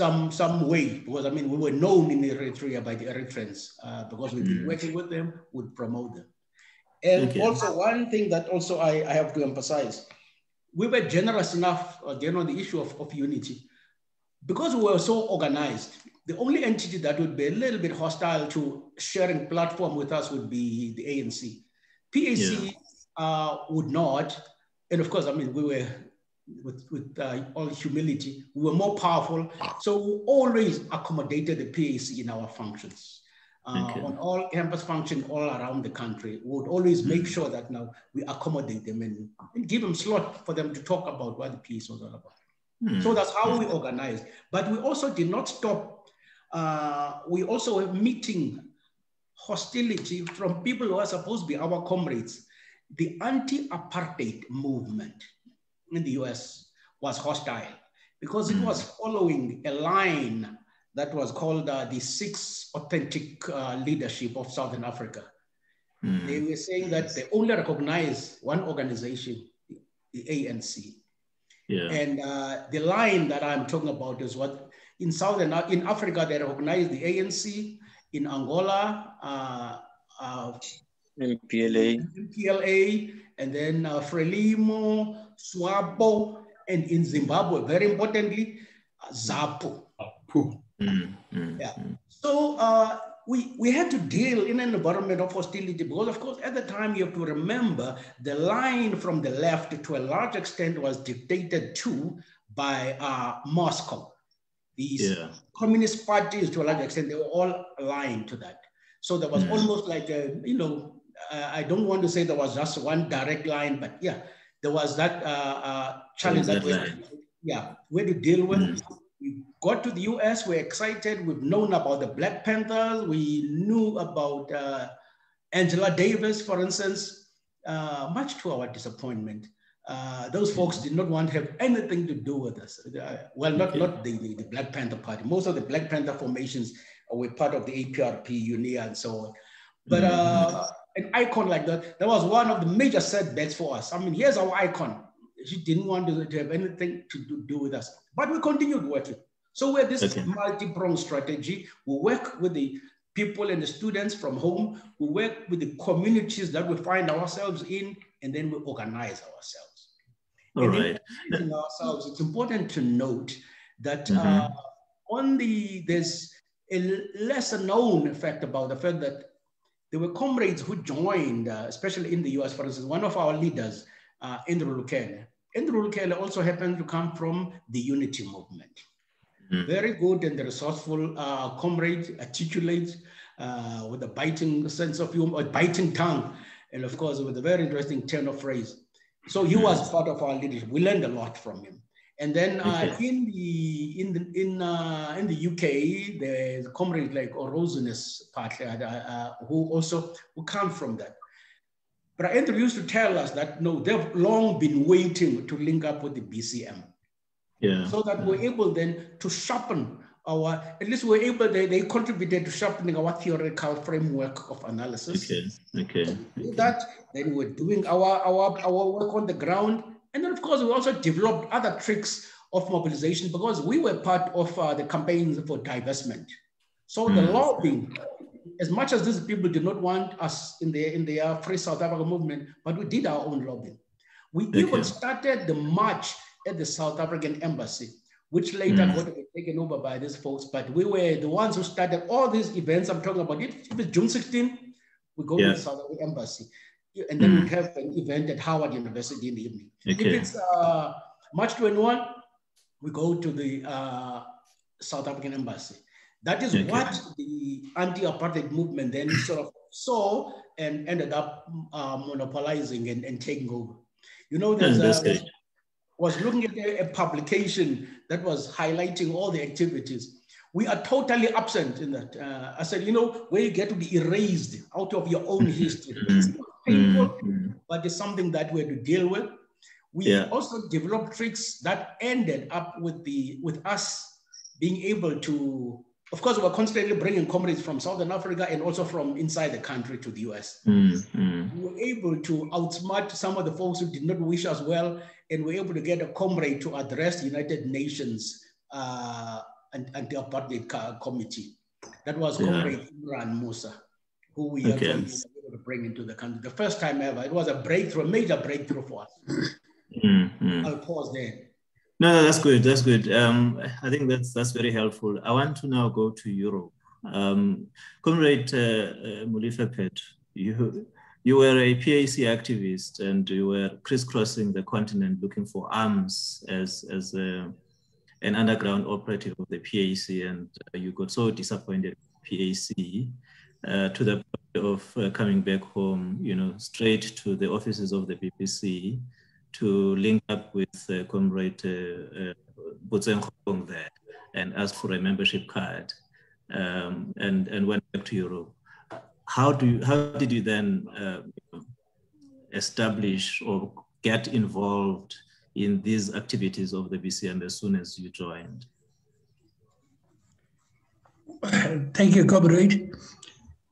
Some, some way, because I mean, we were known in Eritrea by the Eritreans uh, because we've been mm. working with them, would promote them. And okay. also one thing that also I, I have to emphasize, we were generous enough, uh, you know, the issue of, of unity, because we were so organized, the only entity that would be a little bit hostile to sharing platform with us would be the A N C. P A C yeah. uh, would not, and of course, I mean, we were, with, with uh, all humility, we were more powerful. So we always accommodated the P A C in our functions. Uh, okay. On all campus functions all around the country, we would always make sure that now we accommodate them and, and give them slot for them to talk about what the P A C was all about. Mm. So that's how we organized. But we also did not stop. Uh, we also were meeting hostility from people who are supposed to be our comrades. The anti-apartheid movement in the U S was hostile because it was following a line that was called uh, the six authentic uh, leadership of Southern Africa. Mm. They were saying that they only recognize one organization, the A N C. Yeah. And uh, the line that I'm talking about is what in Southern, in Africa, they recognize the A N C, in Angola, uh, uh, M P L A, and then uh, Frelimo, Swabo, and in Zimbabwe, very importantly, Zapu. Mm, mm, yeah. Mm. So uh, we, we had to deal in an environment of hostility because, of course, at the time, you have to remember the line from the left to a large extent was dictated to by uh, Moscow. These yeah. communist parties, to a large extent, they were all aligned to that. So there was mm. almost like a, you know, uh, I don't want to say there was just one direct line, but yeah, there was that uh, uh, challenge that we had, yeah, we had to deal with. Mm. We got to the U S, we're excited, we've known about the Black Panthers, we knew about uh, Angela Davis, for instance, uh, much to our disappointment. Uh, those folks did not want to have anything to do with us. Uh, well, not, okay. not the, the Black Panther Party. Most of the Black Panther formations were part of the A P R P, U N I A, and so on. But uh, an icon like that, that was one of the major setbacks for us. I mean, here's our icon. She didn't want to, to have anything to do, do with us. But we continued working. So we had this okay. multi-pronged strategy. We work with the people and the students from home. We work with the communities that we find ourselves in, and then we organize ourselves. All and right. In ourselves, it's important to note that mm-hmm. uh, on the, there's a lesser known fact about the fact that there were comrades who joined, uh, especially in the U S, for instance, one of our leaders, uh, Andrew Lukele. Andrew Lukele also happened to come from the Unity Movement. Mm-hmm. Very good and resourceful uh, comrade, articulate, uh, with a biting sense of humor, a biting tongue, and of course, with a very interesting turn of phrase. So he was part of our leadership. We learned a lot from him. And then uh, in the in the in uh, in the U K, there's comrades like Orosinus partly, uh, uh, who also who come from that. But Andrew used to tell us that no, they've long been waiting to link up with the B C M, yeah. so that yeah. we're able then to sharpen our. At least we're able. They they contributed to sharpening our theoretical framework of analysis. Okay. Okay. So we did that. Then we're doing our our our work on the ground, and then of course we also developed other tricks of mobilization because we were part of uh, the campaigns for divestment. So mm. the lobbying, as much as these people did not want us in their in their Free South Africa movement, but we did our own lobbying. We okay. even started the march at the South African Embassy, which later mm. got to be taken over by these folks. But we were the ones who started all these events I'm talking about. If it was June sixteenth, we go yeah. to the South African Embassy. And then mm. we have an event at Howard University in the evening. Okay. If it's uh, March twenty-first, we go to the uh, South African Embassy. That is okay. what the anti-apartheid movement then sort of saw and ended up uh, monopolizing and, and taking over. You know, there's a... Uh, was looking at a, a publication that was highlighting all the activities. We are totally absent in that. Uh, I said, you know, where you get to be erased out of your own history. It's not painful, but it's something that we had to deal with. We yeah. also developed tricks that ended up with the with us being able to, of course, we were constantly bringing comrades from Southern Africa and also from inside the country to the U S. Mm-hmm. We were able to outsmart some of the folks who did not wish us well, and we were able to get a comrade to address the United Nations uh, Anti-Apartheid Committee. That was yeah. comrade Imran Musa, who we were okay. able to bring into the country. The first time ever, it was a breakthrough, a major breakthrough for us. Mm-hmm. I'll pause there. No, no, that's good. That's good. Um, I think that's that's very helpful. I want to now go to Europe. Um, Comrade uh, uh, Molefe Pheto, you you were a P A C activist and you were crisscrossing the continent looking for arms as as a, an underground operative of the P A C, and you got so disappointed with P A C uh, to the point of uh, coming back home, you know, straight to the offices of the B P C. To link up with uh, Comrade uh, uh, there and ask for a membership card, um, and and went back to Europe. How do you, how did you then uh, establish or get involved in these activities of the B C M as soon as you joined? Thank you, Comrade.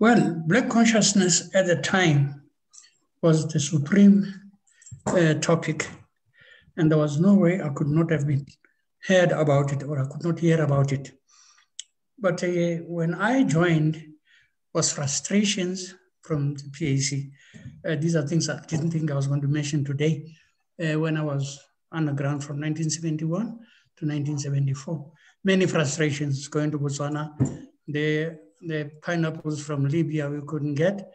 Well, Black consciousness at the time was the supreme Uh, topic, and there was no way I could not have been heard about it, or I could not hear about it. But uh, when I joined, was frustrations from the P A C Uh, these are things I didn't think I was going to mention today uh, when I was underground from nineteen seventy-one to nineteen seventy-four. Many frustrations going to Botswana. The, the pineapples from Libya we couldn't get.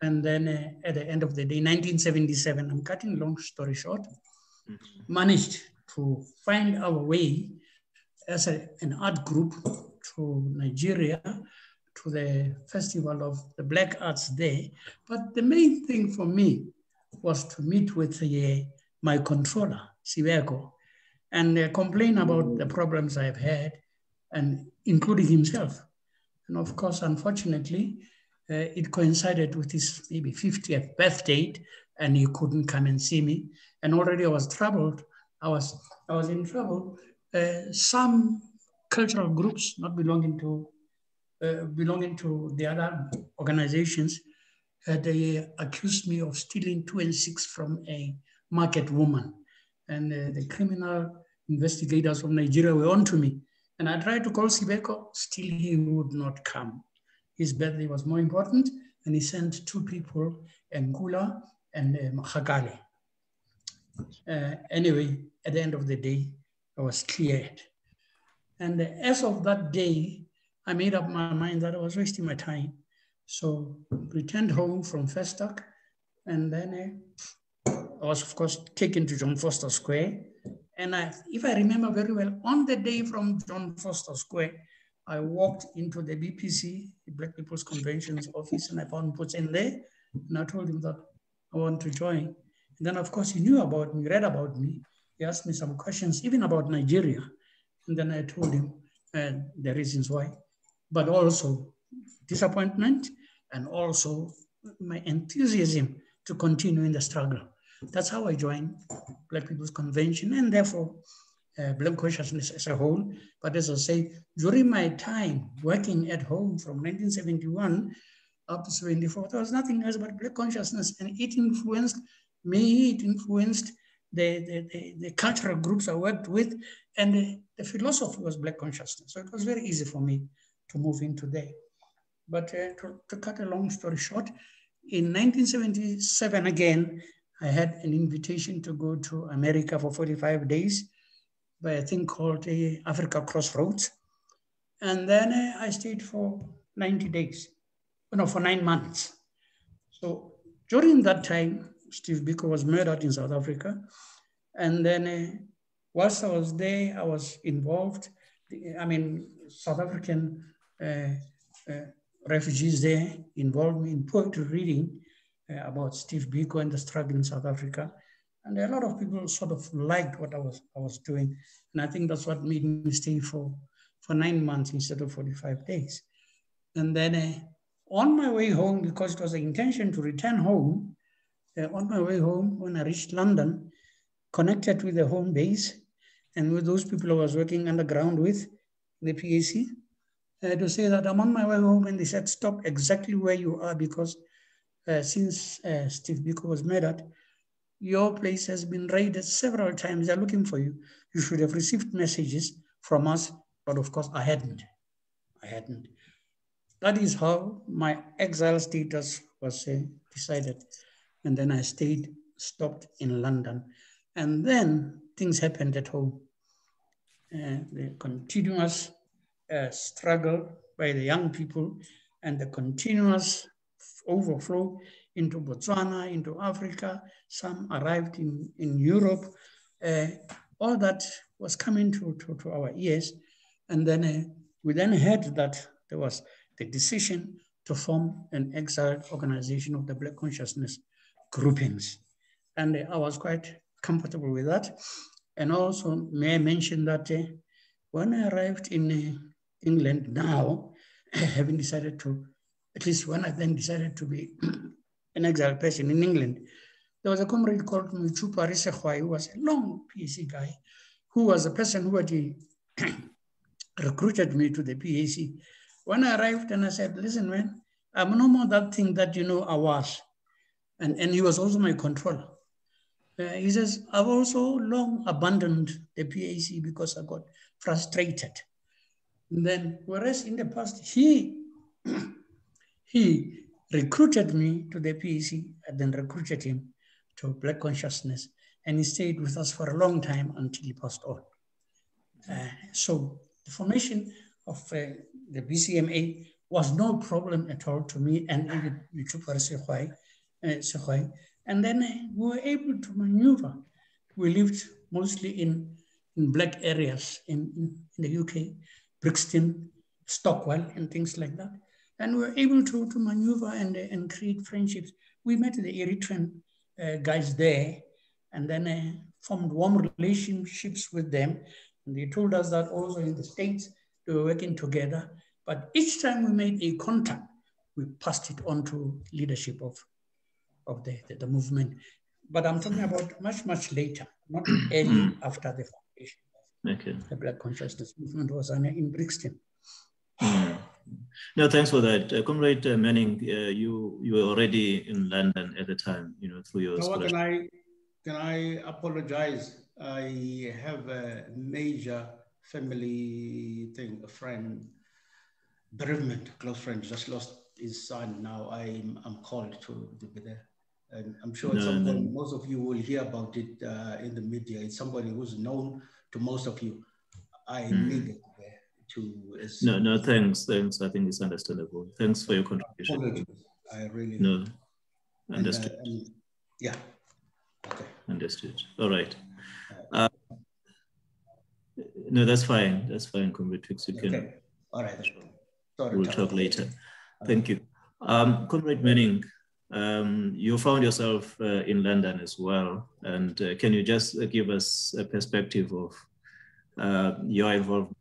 And then uh, at the end of the day, nineteen seventy-seven, I'm cutting long story short, mm-hmm. managed to find our way as a, an art group to Nigeria, to the Festival of the Black Arts there. But the main thing for me was to meet with uh, my controller, Sibeko, and uh, complain about the problems I've had, and including himself. And of course, unfortunately, uh, it coincided with his maybe fiftieth birthday, and he couldn't come and see me. And already I was troubled. I was, I was in trouble. Uh, some cultural groups not belonging to Uh, belonging to the other organizations, uh, they accused me of stealing two and six from a market woman. And uh, the criminal investigators from Nigeria were on to me. And I tried to call Sibeko, still he would not come. His birthday was more important, and he sent two people, Nkula and uh, Mahakale. Uh, anyway, at the end of the day, I was cleared. And uh, as of that day, I made up my mind that I was wasting my time. So returned home from Festac, and then I was, of course, taken to John Foster Square. And I, if I remember very well, on the day from John Foster Square, I walked into the B P C, the Black People's Convention's office, and I found Mphutsen there, and I told him that I want to join. And then, of course, he knew about me, read about me. He asked me some questions, even about Nigeria. And then I told him uh, the reasons why, but also disappointment and also my enthusiasm to continue in the struggle. That's how I joined Black People's Convention, and therefore uh, Black Consciousness as a whole. But as I say, during my time working at home from nineteen seventy-one up to seventy-four, there was nothing else but Black Consciousness, and it influenced me, it influenced the, the, the, the cultural groups I worked with, and the, the philosophy was Black Consciousness. So it was very easy for me to move in today. But uh, to, to cut a long story short, in nineteen seventy-seven again, I had an invitation to go to America for forty-five days by a thing called uh, Africa Crossroads. And then uh, I stayed for ninety days, you know, for nine months. So during that time, Steve Biko was murdered in South Africa. And then uh, whilst I was there, I was involved, I mean, South African Uh, uh, refugees there involved me in poetry reading uh, about Steve Biko and the struggle in South Africa. And a lot of people sort of liked what I was, I was doing. And I think that's what made me stay for, for nine months instead of forty-five days. And then uh, on my way home, because it was the intention to return home, uh, on my way home, when I reached London, connected with the home base and with those people I was working underground with, the P A C, Uh, to say that I'm on my way home, and they said, stop exactly where you are, because uh, since uh, Steve Biko was murdered, your place has been raided several times. They're looking for you. You should have received messages from us, but of course I hadn't. I hadn't. That is how my exile status was uh, decided. And then I stayed, stopped in London. And then things happened at home. Uh, the continuous Uh, struggle by the young people and the continuous overflow into Botswana, into Africa. Some arrived in, in Europe. Uh, all that was coming to, to, to our ears. And then uh, we then heard that there was the decision to form an exiled organization of the Black Consciousness groupings. And uh, I was quite comfortable with that. And also may I mention that uh, when I arrived in uh, England now, having decided to, at least when I then decided to be an exiled person in England, there was a comrade called Muchupa Risekhwai, who was a long P A C guy, who was the person who had recruited me to the P A C. When I arrived and I said, listen, man, I'm no more that thing that you know I was. And, and he was also my controller. Uh, he says, I've also long abandoned the P A C because I got frustrated. And then, whereas in the past, he, he recruited me to the P E C, and then recruited him to Black Consciousness. And he stayed with us for a long time until he passed on. Uh, so the formation of uh, the B C M A was no problem at all to me and Seroe. And then we were able to maneuver. We lived mostly in, in black areas in, in, in the U K, Brixton, Stockwell, and things like that. And we were able to, to maneuver and, and create friendships. We met the Eritrean uh, guys there, and then uh, formed warm relationships with them. And they told us that also in the States, they were working together. But each time we made a contact, we passed it on to leadership of, of the, the, the movement. But I'm talking about much, much later, not early after the foundation of okay. the Black Consciousness Movement was in Brixton. No, thanks for that. Uh, Comrade Manning, uh, you, you were already in London at the time, you know, through your... No, can I, can I apologize? I have a major family thing, a friend, bereavement, close friend, just lost his son. Now I'm, I'm called to, to be there. And I'm sure no, somebody, no. most of you will hear about it uh, in the media. It's somebody who's known to most of you. I mm. needed to... Uh, no, no, thanks, thanks. I think it's understandable. Thanks for your contribution. Apologies. I really... No, understood. And, uh, and, yeah, okay. Understood, all right. Uh, no, that's fine. That's fine, Comrade Twiggs. You okay. can... All right. Sorry, we'll talk later. Okay. Thank you. Um, Comrade Manning, um, you found yourself uh, in London as well. And uh, can you just give us a perspective of uh, your involvement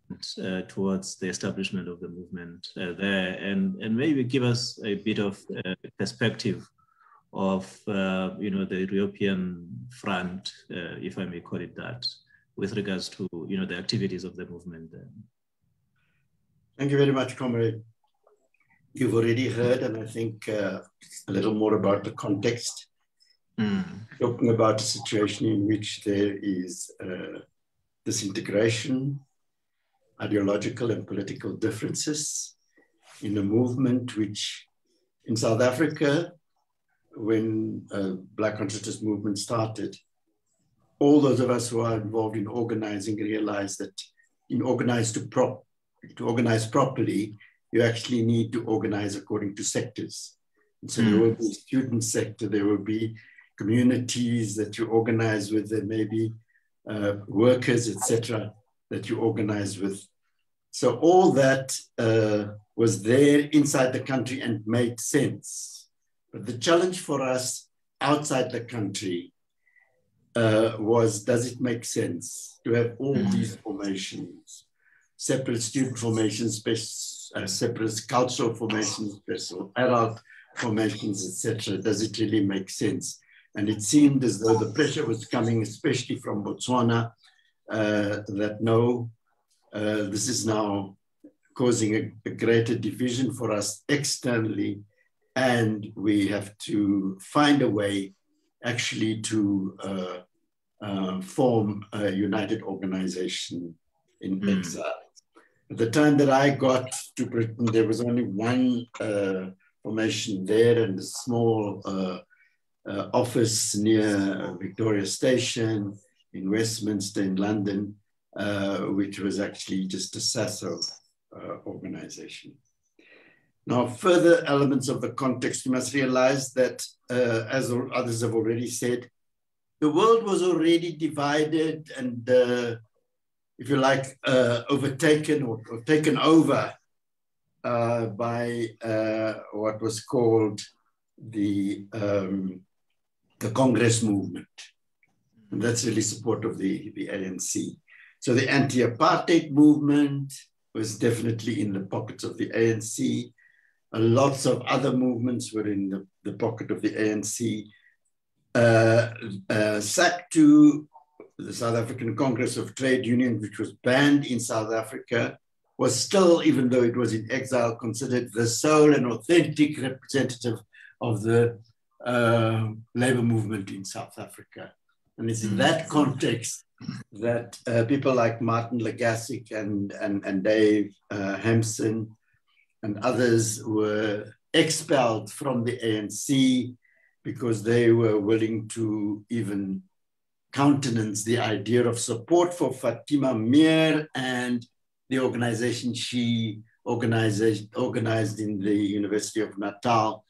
uh, towards the establishment of the movement uh, there? And, and maybe give us a bit of uh, perspective of, uh, you know, the European front, uh, if I may call it that, with regards to, you know, the activities of the movement there. Thank you very much, Comrade. You've already heard, and I think uh, a little more about the context. Mm. Talking about a situation in which there is uh, disintegration, ideological and political differences in a movement which in South Africa, when the uh, Black Consciousness Movement started, all those of us who are involved in organizing realized that in organized to prop to organize properly, you actually need to organize according to sectors. And so mm. there will be student sector, there will be communities that you organize with, there may be uh, workers, et cetera, that you organize with. So all that uh, was there inside the country and made sense. But the challenge for us outside the country uh, was, does it make sense to have all mm. these formations? Separate student formations, uh, separate cultural formations, special adult formations, et cetera. Does it really make sense? And it seemed as though the pressure was coming, especially from Botswana, uh, that no, uh, this is now causing a, a greater division for us externally, and we have to find a way actually to uh, uh, form a united organization in mm. exile. At the time that I got to Britain, there was only one uh, formation there and a small uh, uh, office near Victoria Station in Westminster in London, uh, which was actually just a SASO uh, organization. Now, further elements of the context, you must realize that, uh, as others have already said, the world was already divided and uh, if you like, uh, overtaken or, or taken over uh, by uh, what was called the, um, the Congress movement. And that's really support of the, the A N C. So the anti-apartheid movement was definitely in the pockets of the A N C. Uh, lots of other movements were in the, the pocket of the A N C. Uh, uh, S A C two, the South African Congress of Trade Union, which was banned in South Africa, was still, even though it was in exile, considered the sole and authentic representative of the uh, labor movement in South Africa. And it's in that context that uh, people like Martin Legasik and, and, and Dave uh, Hampson and others were expelled from the A N C because they were willing to even countenance the idea of support for Fatima Meer and the organization she organized, organized in the University of Natal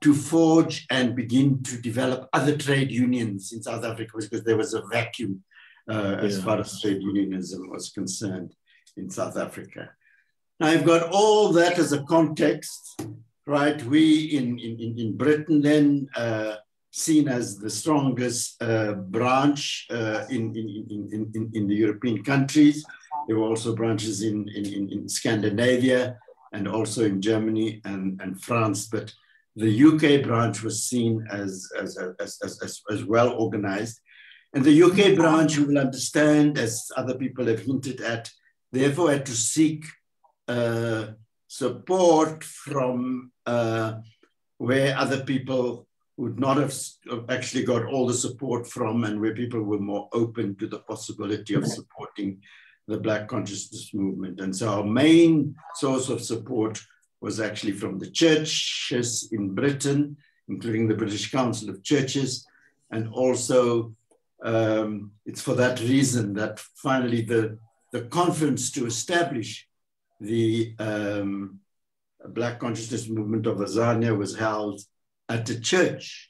to forge and begin to develop other trade unions in South Africa, because there was a vacuum uh, as yeah. far as trade unionism was concerned in South Africa. Now you've got all that as a context, right? We in, in, in Britain then uh, seen as the strongest uh, branch uh, in, in, in, in, in the European countries. There were also branches in, in, in Scandinavia and also in Germany and, and France, but the U K branch was seen as, as, as, as, as well organized. And the U K branch, you will understand, as other people have hinted at, therefore had to seek uh, support from uh, where other people would not have actually got all the support from, and where people were more open to the possibility of supporting the Black Consciousness Movement. And so our main source of support was actually from the churches in Britain, including the British Council of Churches. And also um, it's for that reason that finally the, the conference to establish the um, Black Consciousness Movement of Azania was held at a church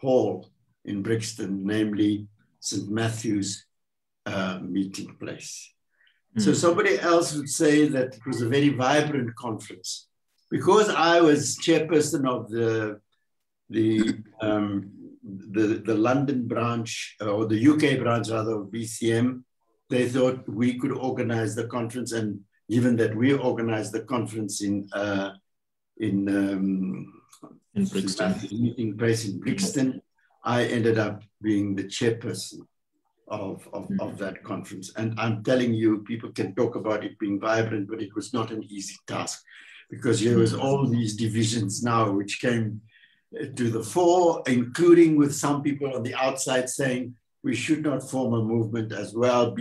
hall in Brixton, namely Saint Matthew's uh, meeting place. Mm. So somebody else would say that it was a very vibrant conference. Because I was chairperson of the the um, the, the London branch uh, or the U K branch rather of B C M, they thought we could organize the conference, and given that we organized the conference in uh, in um, in Brixton, meeting place in Brixton, I ended up being the chairperson of of, mm-hmm. of that conference. And I'm telling you, people can talk about it being vibrant, but it was not an easy task, because there was all these divisions now which came to the fore, including with some people on the outside saying we should not form a movement as well.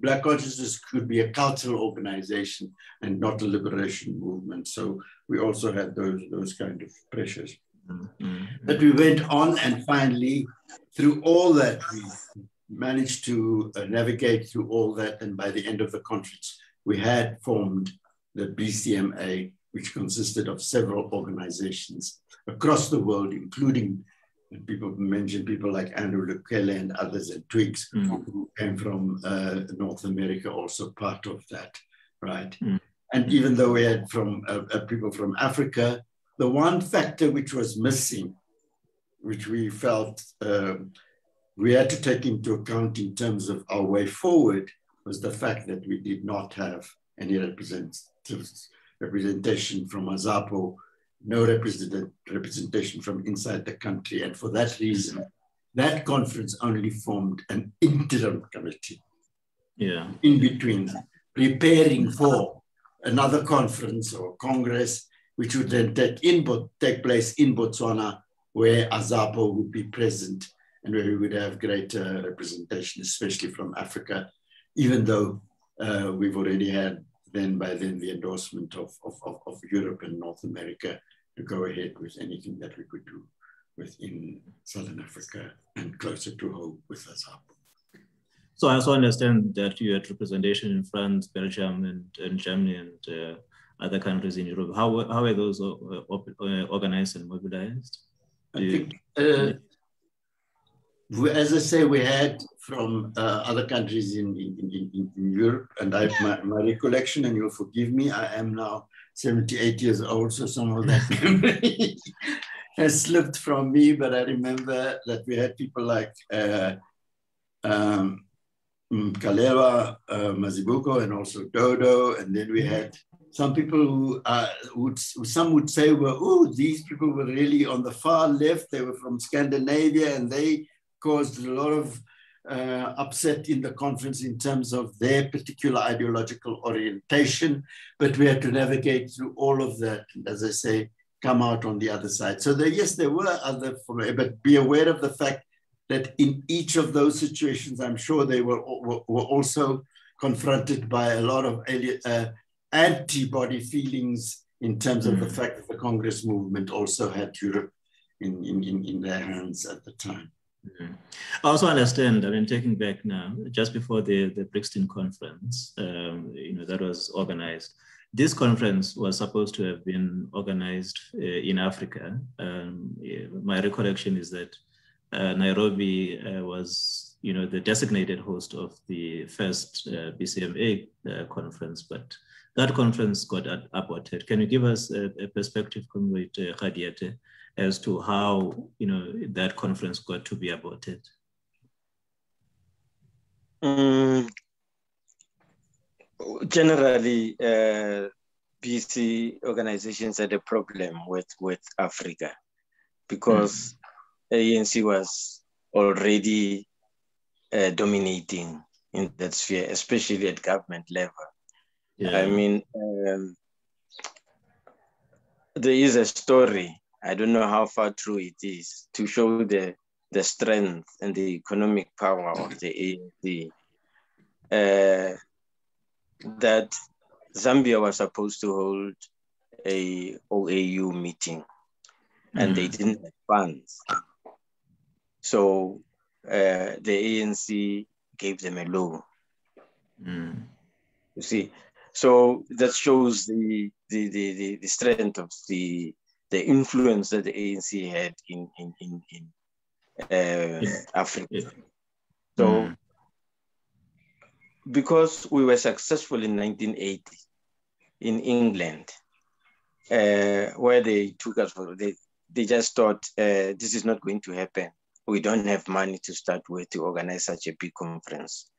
Black Consciousness could be a cultural organization and not a liberation movement. So we also had those, those kind of pressures. Mm-hmm. But we went on, and finally, through all that, we managed to navigate through all that. And by the end of the conference, we had formed the B C M A, which consisted of several organizations across the world, including, and people mentioned people like Andrew Lukele and others, and Twiggs, mm. who came from uh, North America, also part of that, right? Mm. And even though we had from uh, people from Africa, the one factor which was missing, which we felt uh, we had to take into account in terms of our way forward, was the fact that we did not have any representatives. Representation from Azapo, no represent, representation from inside the country. And for that reason, that conference only formed an interim committee. Yeah. In between, preparing for another conference or congress, which would then take, in, take place in Botswana, where Azapo would be present and where we would have greater representation, especially from Africa, even though uh, we've already had then by then the endorsement of, of, of, of Europe and North America to go ahead with anything that we could do within Southern Africa and closer to home with us up. So I also understand that you had representation in France, Belgium, and, and Germany and uh, other countries in Europe. How, how were those organized and mobilized? I think, uh, as I say, we had from uh, other countries in, in, in, in Europe, and I, my, my recollection, and you'll forgive me, I am now seventy-eight years old, so some of that has slipped from me, but I remember that we had people like uh, um, Kalewa, uh, Mazibuko, and also Dodo, and then we had some people who uh, would, some would say, well, oh, these people were really on the far left, they were from Scandinavia, and they caused a lot of uh, upset in the conference in terms of their particular ideological orientation, but we had to navigate through all of that, and as I say, come out on the other side. So there, yes, there were other, but be aware of the fact that in each of those situations, I'm sure they were, were, were also confronted by a lot of uh, antibody feelings in terms of the fact that the Congress movement also had Europe in, in, in, in their hands at the time. Mm. I also understand, I mean, taking back now, just before the, the Brixton conference, um, you know, that was organized. This conference was supposed to have been organized uh, in Africa. Um, yeah, my recollection is that uh, Nairobi uh, was, you know, the designated host of the first uh, B C M A uh, conference, but that conference got aborted. Can you give us a, a perspective, Comrade Kgadiete, as to how, you know, that conference got to be aborted? Um, generally, uh, B C organizations had a problem with, with Africa because mm. A N C was already uh, dominating in that sphere, especially at government level. Yeah. I mean, um, there is a story, I don't know how far true it is, to show the, the strength and the economic power of the A N C. Uh, that Zambia was supposed to hold a O A U meeting and mm. they didn't have funds. So uh, the A N C gave them a loan. Mm. You see? So that shows the, the, the, the, the strength of the, the influence that the A N C had in, in, in, in uh, yeah. Africa. Yeah. So mm. because we were successful in nineteen eighty in England, uh, where they took us, they, they just thought uh, this is not going to happen. We don't have money to start with to organize such a big conference.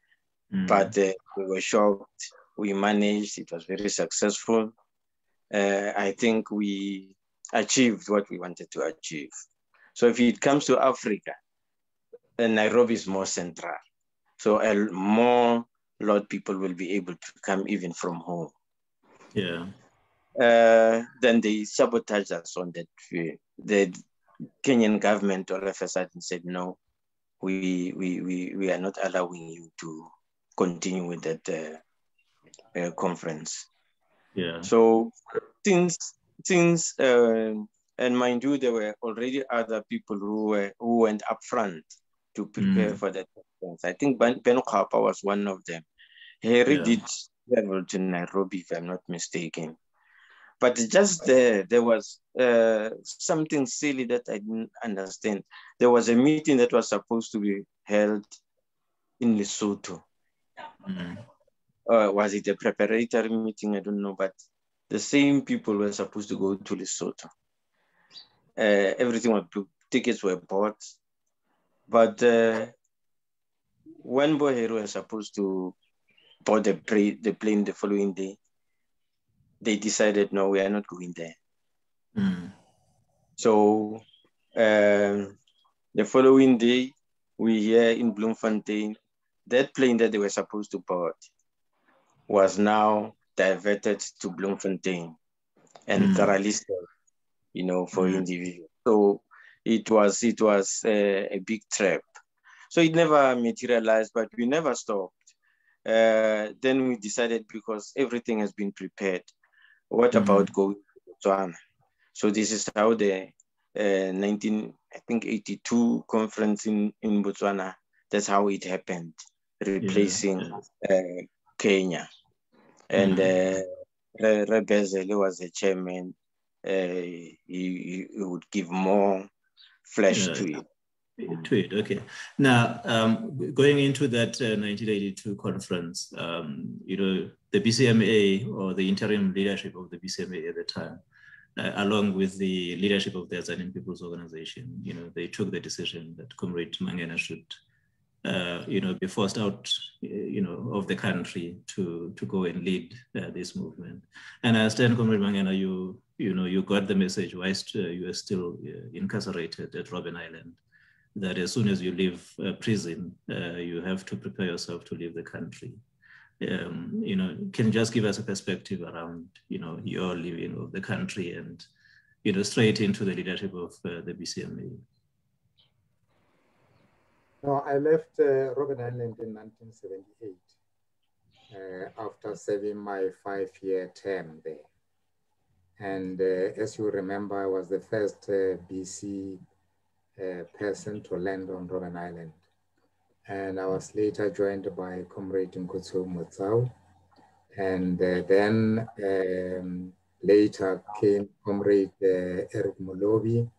Mm. But uh, we were shocked. We managed, it was very successful. Uh, I think we achieved what we wanted to achieve. So if it comes to Africa, then Nairobi is more central. So a more lot people will be able to come even from home. Yeah. Uh, then they sabotaged us on that view. The Kenyan government all of a sudden said, no, we, we, we, we are not allowing you to continue with that uh, Uh, conference. Yeah. So since since uh, and mind you, there were already other people who were who went up front to prepare mm. for that conference. I think Ben Kwapa was one of them. He really yeah. did travel to Nairobi, if I'm not mistaken. But just there, there was uh, something silly that I didn't understand. There was a meeting that was supposed to be held in Lesotho. Mm. Uh, was it a preparatory meeting? I don't know, but the same people were supposed to go to Lesotho. Uh, everything was booked, tickets were bought, but uh, when Bohero was supposed to board the, the plane the following day, they decided, no, we are not going there. Mm. So um, the following day, we hear in Bloemfontein, that plane that they were supposed to board was now diverted to Bloemfontein and mm. thoroughly sold, you know, for mm. individuals. So it was it was a, a big trap. So it never materialized, but we never stopped. Uh, then we decided, because everything has been prepared, what mm. about going to Botswana? So this is how the uh, nineteen, I think, eighty-two conference in, in Botswana, that's how it happened, replacing yeah. uh, Kenya. And mm. uh, Re Bezele was the chairman. Uh, he, he would give more flesh yeah. to it. To it, okay. Now, um, going into that uh, nineteen eighty-two conference, um, you know, the B C M A, or the interim leadership of the B C M A at the time, uh, along with the leadership of the Azanian People's Organization, you know, they took the decision that Comrade Mangena should Uh, you know, be forced out, you know, of the country to to go and lead uh, this movement. And I understand, Comrade Mangena, you you know, you got the message whilst uh, you are still uh, incarcerated at Robben Island, that as soon as you leave uh, prison, uh, you have to prepare yourself to leave the country. Um, you know, can you just give us a perspective around, you know, your leaving of the country and, you know, straight into the leadership of uh, the B C M A? No, I left uh, Robben Island in nineteen seventy-eight uh, after serving my five-year term there. And uh, as you remember, I was the first uh, B C uh, person to land on Robben Island. And I was later joined by Comrade Nkutsoeu Motsau. And uh, then um, later came Comrade uh, Eric Mulobi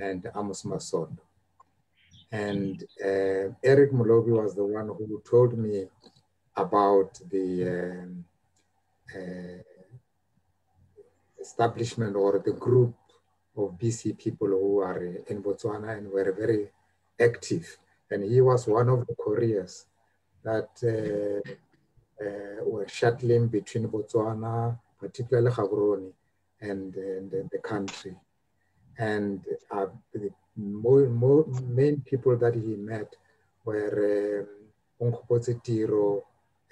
and Amos Masondo. And uh, Eric Mulobi was the one who told me about the uh, uh, establishment or the group of B C people who are in Botswana and were very active. And he was one of the couriers that uh, uh, were shuttling between Botswana, particularly Gaborone, and, and, and the country. And uh, the more, more main people that he met were um, Onkgopotse Abraham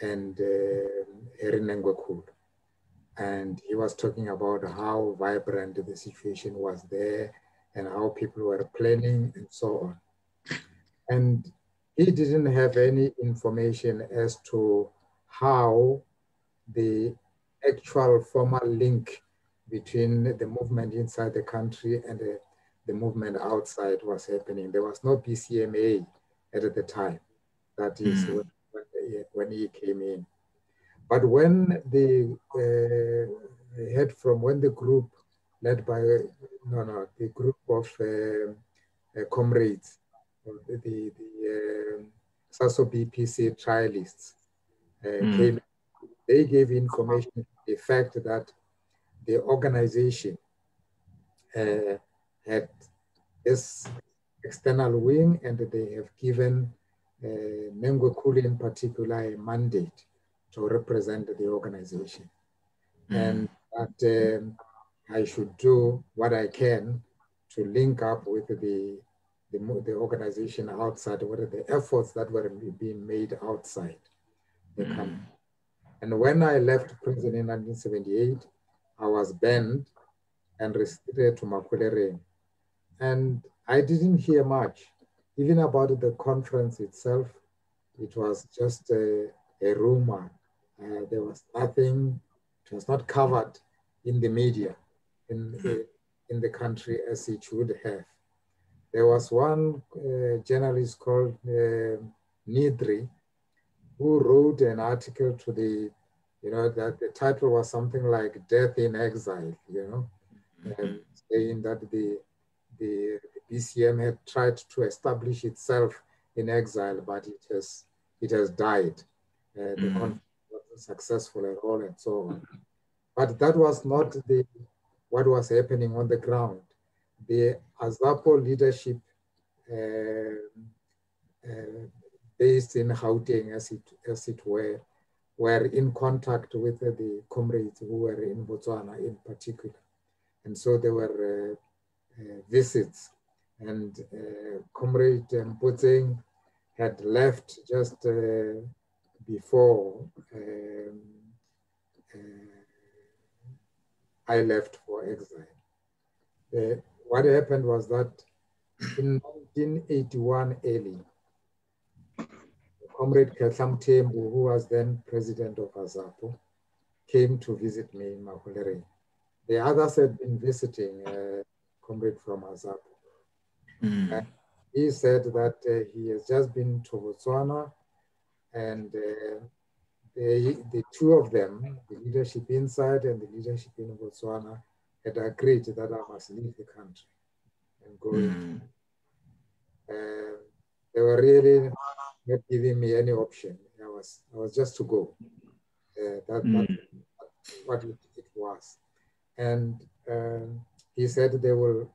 and uh, Irene Mnkulu. And he was talking about how vibrant the situation was there and how people were planning and so on. And he didn't have any information as to how the actual formal link between the movement inside the country and the, the movement outside was happening. There was no B C M A at the time. That is mm. when, when he came in. But when the uh, head from when the group led by no no the group of uh, uh, comrades, the the, the uh, SASO B P C trialists uh, mm. came, they gave information to the fact that the organization uh, had this external wing, and they have given uh, Mnkulu in particular a mandate to represent the organization, mm. and that um, I should do what I can to link up with the, the, the organization outside, what are the efforts that were being made outside the mm. country. And when I left prison in nineteen seventy-eight, I was banned and restricted to Makulere. And I didn't hear much, even about the conference itself. It was just a, a rumor. Uh, there was nothing, it was not covered in the media in the, in the country as it should have. There was one uh, journalist called uh, Nidri who wrote an article to the, you know, that the title was something like Death in Exile, you know, mm-hmm. um, saying that the, the B C M had tried to establish itself in exile, but it has, it has died. Uh, the conflict wasn't successful at all and so on. But that was not the, what was happening on the ground. The ASAPO leadership uh, uh, based in Gauteng, as it, as it were, were in contact with uh, the comrades who were in Botswana in particular. And so there were uh, uh, visits, and uh, Comrade Mpotseng had left just uh, before um, uh, I left for exile. Uh, what happened was that in nineteen eighty-one early, Comrade Kehlam Thembu, who was then president of ASAPO, came to visit me in Makulere. The others had been visiting uh, Comrade from ASAPO. Mm. And he said that uh, he has just been to Botswana, and uh, they, the two of them, the leadership inside and the leadership in Botswana, had agreed that I must leave the country and go. Mm. Uh, they were really not giving me any option. I was, I was just to go. Uh, that, mm. that, that's what it, it was. And uh, he said they will,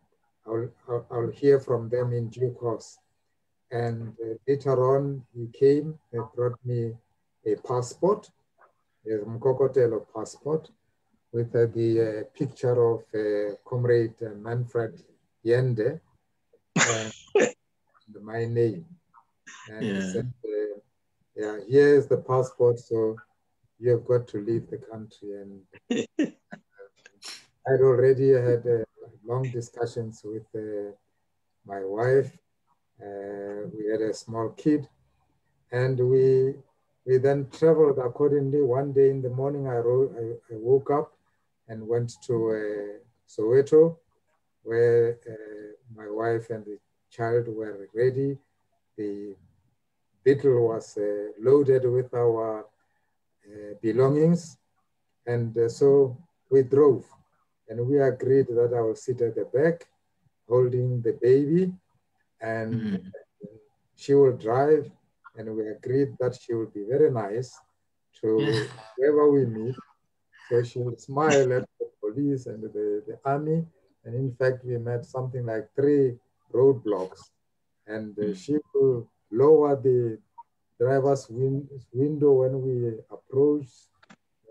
I'll, I'll, I'll hear from them in due course. And uh, later on, he came and brought me a passport, a Mkokotelo passport, with uh, the uh, picture of uh, Comrade uh, Manfred Yende, uh, and my name. And yeah. he said, uh, yeah, here's the passport, so you have got to leave the country. And I'd already had uh, long discussions with uh, my wife. Uh, we had a small kid, and we we then traveled accordingly. One day in the morning, I, wrote, I, I woke up and went to uh, Soweto, where uh, my wife and the child were ready. The beetle was uh, loaded with our uh, belongings. And uh, so we drove, and we agreed that I will sit at the back holding the baby, and mm. she will drive. And we agreed that she will be very nice to whoever we meet. So she will smile at the police and the, the army. And in fact, we met something like three roadblocks. And uh, she will lower the driver's win window when we approach.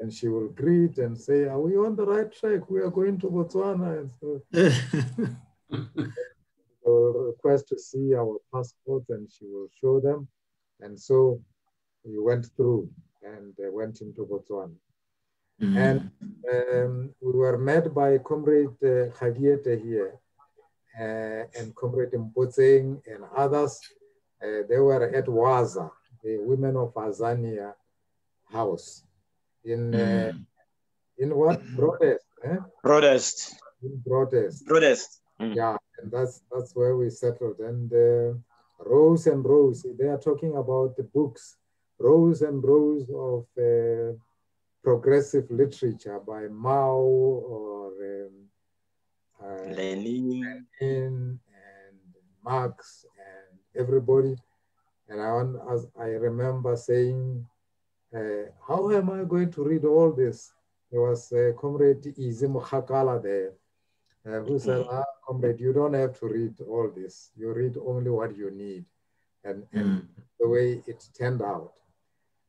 And she will greet and say, "Are we on the right track? We are going to Botswana." And so we'll request to see our passports, and she will show them. And so we went through and uh, went into Botswana. Mm-hmm. And um, we were met by Comrade uh, Kgadiete here, uh, and Comrade Mpotseng and others. Uh, they were at Waza, the Women of Azania house. In, uh, in what? Protest. Eh? Protest. In protest. Protest. Mm. Yeah, and that's, that's where we settled. And uh, rows and rows, they are talking about the books, rows and rows of uh, progressive literature by Mao or um, uh, Lenin and Marx and everybody. And I, as I remember saying, Uh, how am I going to read all this? There was uh, Comrade Izi Mukhakala there, uh, who said, "Ah, Comrade, you don't have to read all this. You read only what you need," and, and the way it turned out.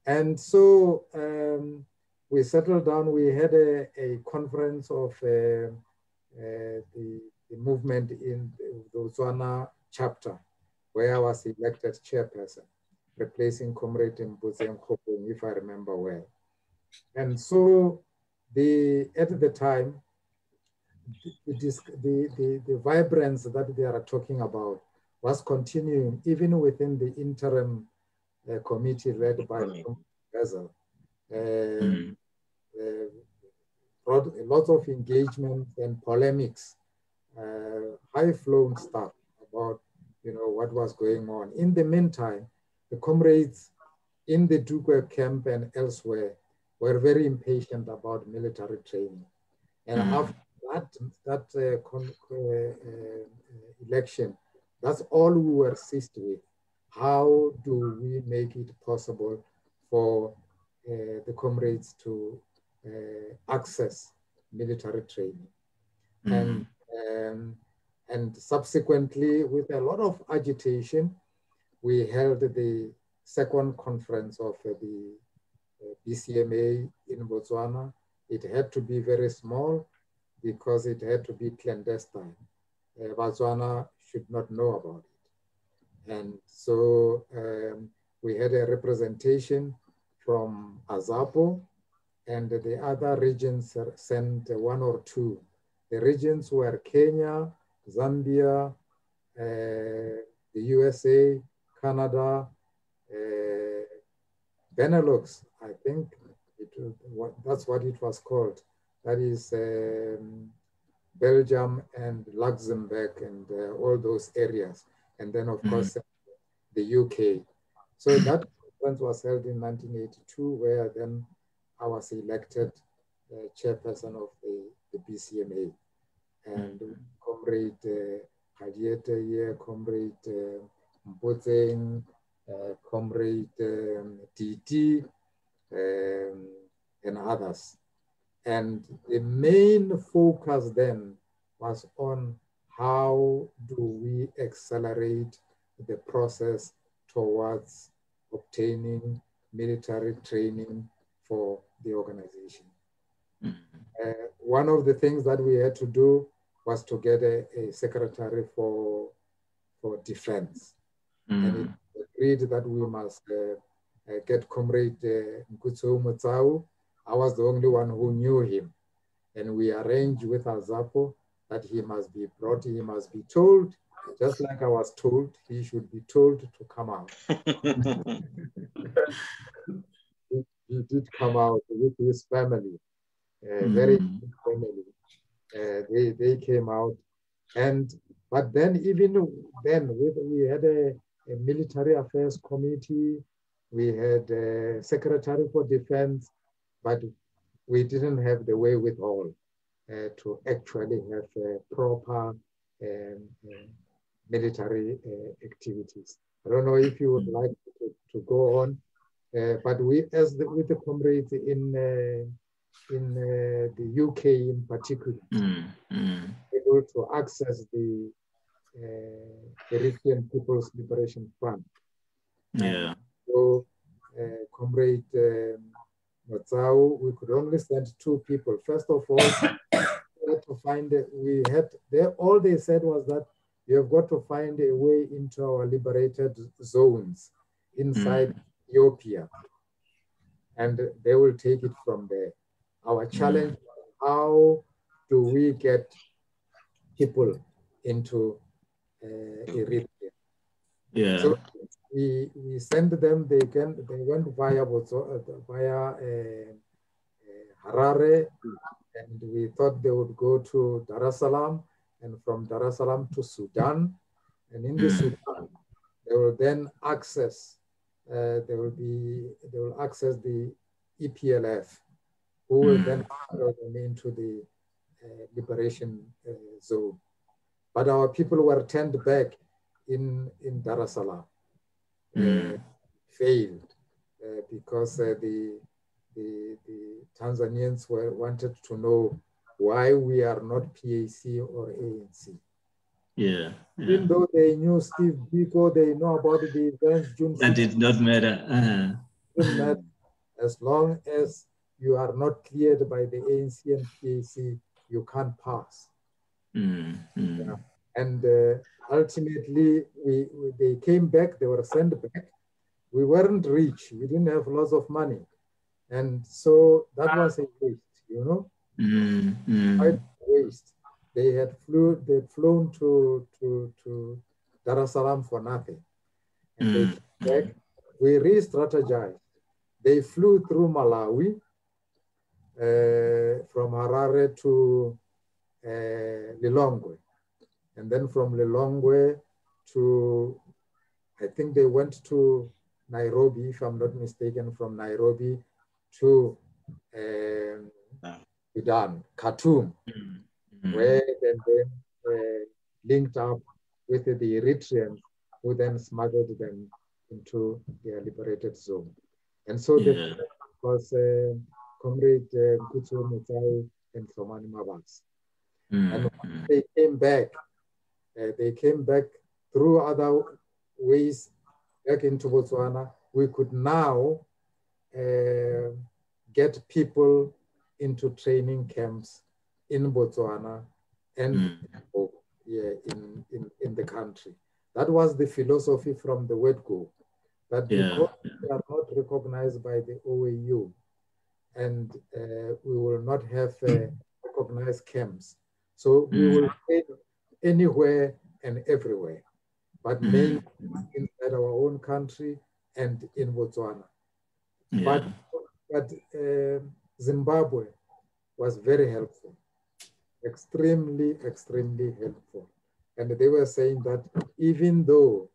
And so um, we settled down. We had a, a conference of uh, uh, the, the movement in the Botswana chapter, where I was elected chairperson, replacing Comrade Mpotseng Khopong, if I remember well. And so the, at the time, the, the, the, the vibrance that they are talking about was continuing even within the interim uh, committee led by Basil. Uh, mm-hmm. uh, brought a lot of engagement and polemics, uh, high-flown stuff about, you know, what was going on. In the meantime, the comrades in the Dugwe camp and elsewhere were very impatient about military training. And mm. after that, that uh, con uh, uh, election, that's all we were seized with. How do we make it possible for uh, the comrades to uh, access military training? Mm. And, um, and subsequently, with a lot of agitation, we held the second conference of uh, the uh, B C M A in Botswana. It had to be very small because it had to be clandestine. Uh, Botswana should not know about it. And so um, we had a representation from ASAPO, and the other regions sent one or two. The regions were Kenya, Zambia, uh, the U S A, Canada, uh, Benelux, I think it, what, that's what it was called. That is um, Belgium and Luxembourg and uh, all those areas. And then of mm-hmm. course, the U K. So that conference was held in nineteen eighty-two, where then I was elected uh, chairperson of the, the B C M A. And mm-hmm. Comrade uh, Kgadiete here, Comrade uh, Mpotseng, uh, Comrade um, T T, um, and others. And the main focus then was on how do we accelerate the process towards obtaining military training for the organization. Uh, one of the things that we had to do was to get a, a secretary for, for defense. Mm. And it agreed that we must uh, uh, get Comrade uh, Nkutsoeu Motsau. I was the only one who knew him. And we arranged with ASAPO that he must be brought, he must be told, just like I was told, he should be told to come out. he, he did come out with his family. Uh, uh, mm. very big family. Uh, they, they came out. And, but then even then, we, we had a, a military affairs committee, we had a secretary for defense, but we didn't have the wherewithal uh, to actually have uh, proper um, military uh, activities. I don't know if you would like to, to go on, uh, but we, as the, with the comrades in uh, in uh, the U K in particular, mm-hmm. able to access the uh, Eritrean People's Liberation Front. Yeah. So, uh, comrade um, Motsau, we could only send two people. First of all, we had to find. We had. They, all they said was that you have got to find a way into our liberated zones inside mm. Ethiopia, and they will take it from there. Our challenge: mm. how do we get people into uh, Eritrea? Yeah. So we we send them. They can. They went via via uh, Harare, and we thought they would go to Dar es Salaam. And from Dar es Salaam to Sudan, and in the Sudan, they will then access. Uh, they will be. They will access the E P L F, who will then follow them into the uh, liberation uh, zone. But our people were turned back in in Dar es Salaam. Uh, failed uh, because uh, the, the the Tanzanians were wanted to know why we are not P A C or A N C. Yeah, yeah. Even though they knew Steve Biko, they know about the events. June sixth, that did not matter. Uh -huh. As long as you are not cleared by the A N C and P A C, you can't pass. Mm, mm. Yeah. And uh, ultimately, we, we they came back, they were sent back. We weren't rich, we didn't have lots of money. And so that was a waste, you know? Mm, mm. Quite waste. They had flew. They flown to to to Dar es Salaam for nothing. And mm. they came back. We re-strategized. They flew through Malawi, uh, from Harare to uh, Lilongwe, and then from Lilongwe to, I think they went to Nairobi, if I'm not mistaken. From Nairobi to. Um, ah. Sudan, Khartoum, mm-hmm. where they then uh, linked up with the Eritreans, who then smuggled them into their liberated zone. And so yeah. the was uh, Comrade Nkutsoeu uh, Motsau and Hlomani Mabasa. Mm-hmm. And when they came back, uh, they came back through other ways back into Botswana. We could now uh, get people into training camps in Botswana and mm. oh, yeah, in, in, in the country. That was the philosophy from the word go, that yeah. because yeah. we are not recognized by the O A U and uh, we will not have uh, recognized camps. So mm. we will train anywhere and everywhere, but mm. mainly inside our own country and in Botswana. Yeah. But, but uh, Zimbabwe was very helpful, extremely, extremely helpful. And they were saying that even though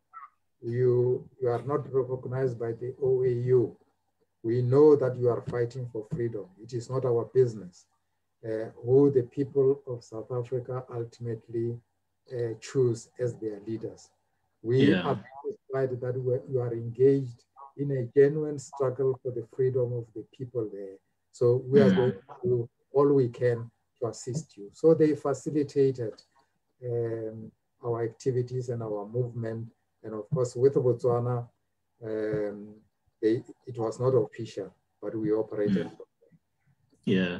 you, you are not recognized by the O A U, we know that you are fighting for freedom. It is not our business uh, who the people of South Africa ultimately uh, choose as their leaders. We yeah. are satisfied that you are engaged in a genuine struggle for the freedom of the people there. So we are going to do all we can to assist you. So they facilitated um, our activities and our movement. And of course, with Botswana, um, they, it was not official, but we operated. Yeah.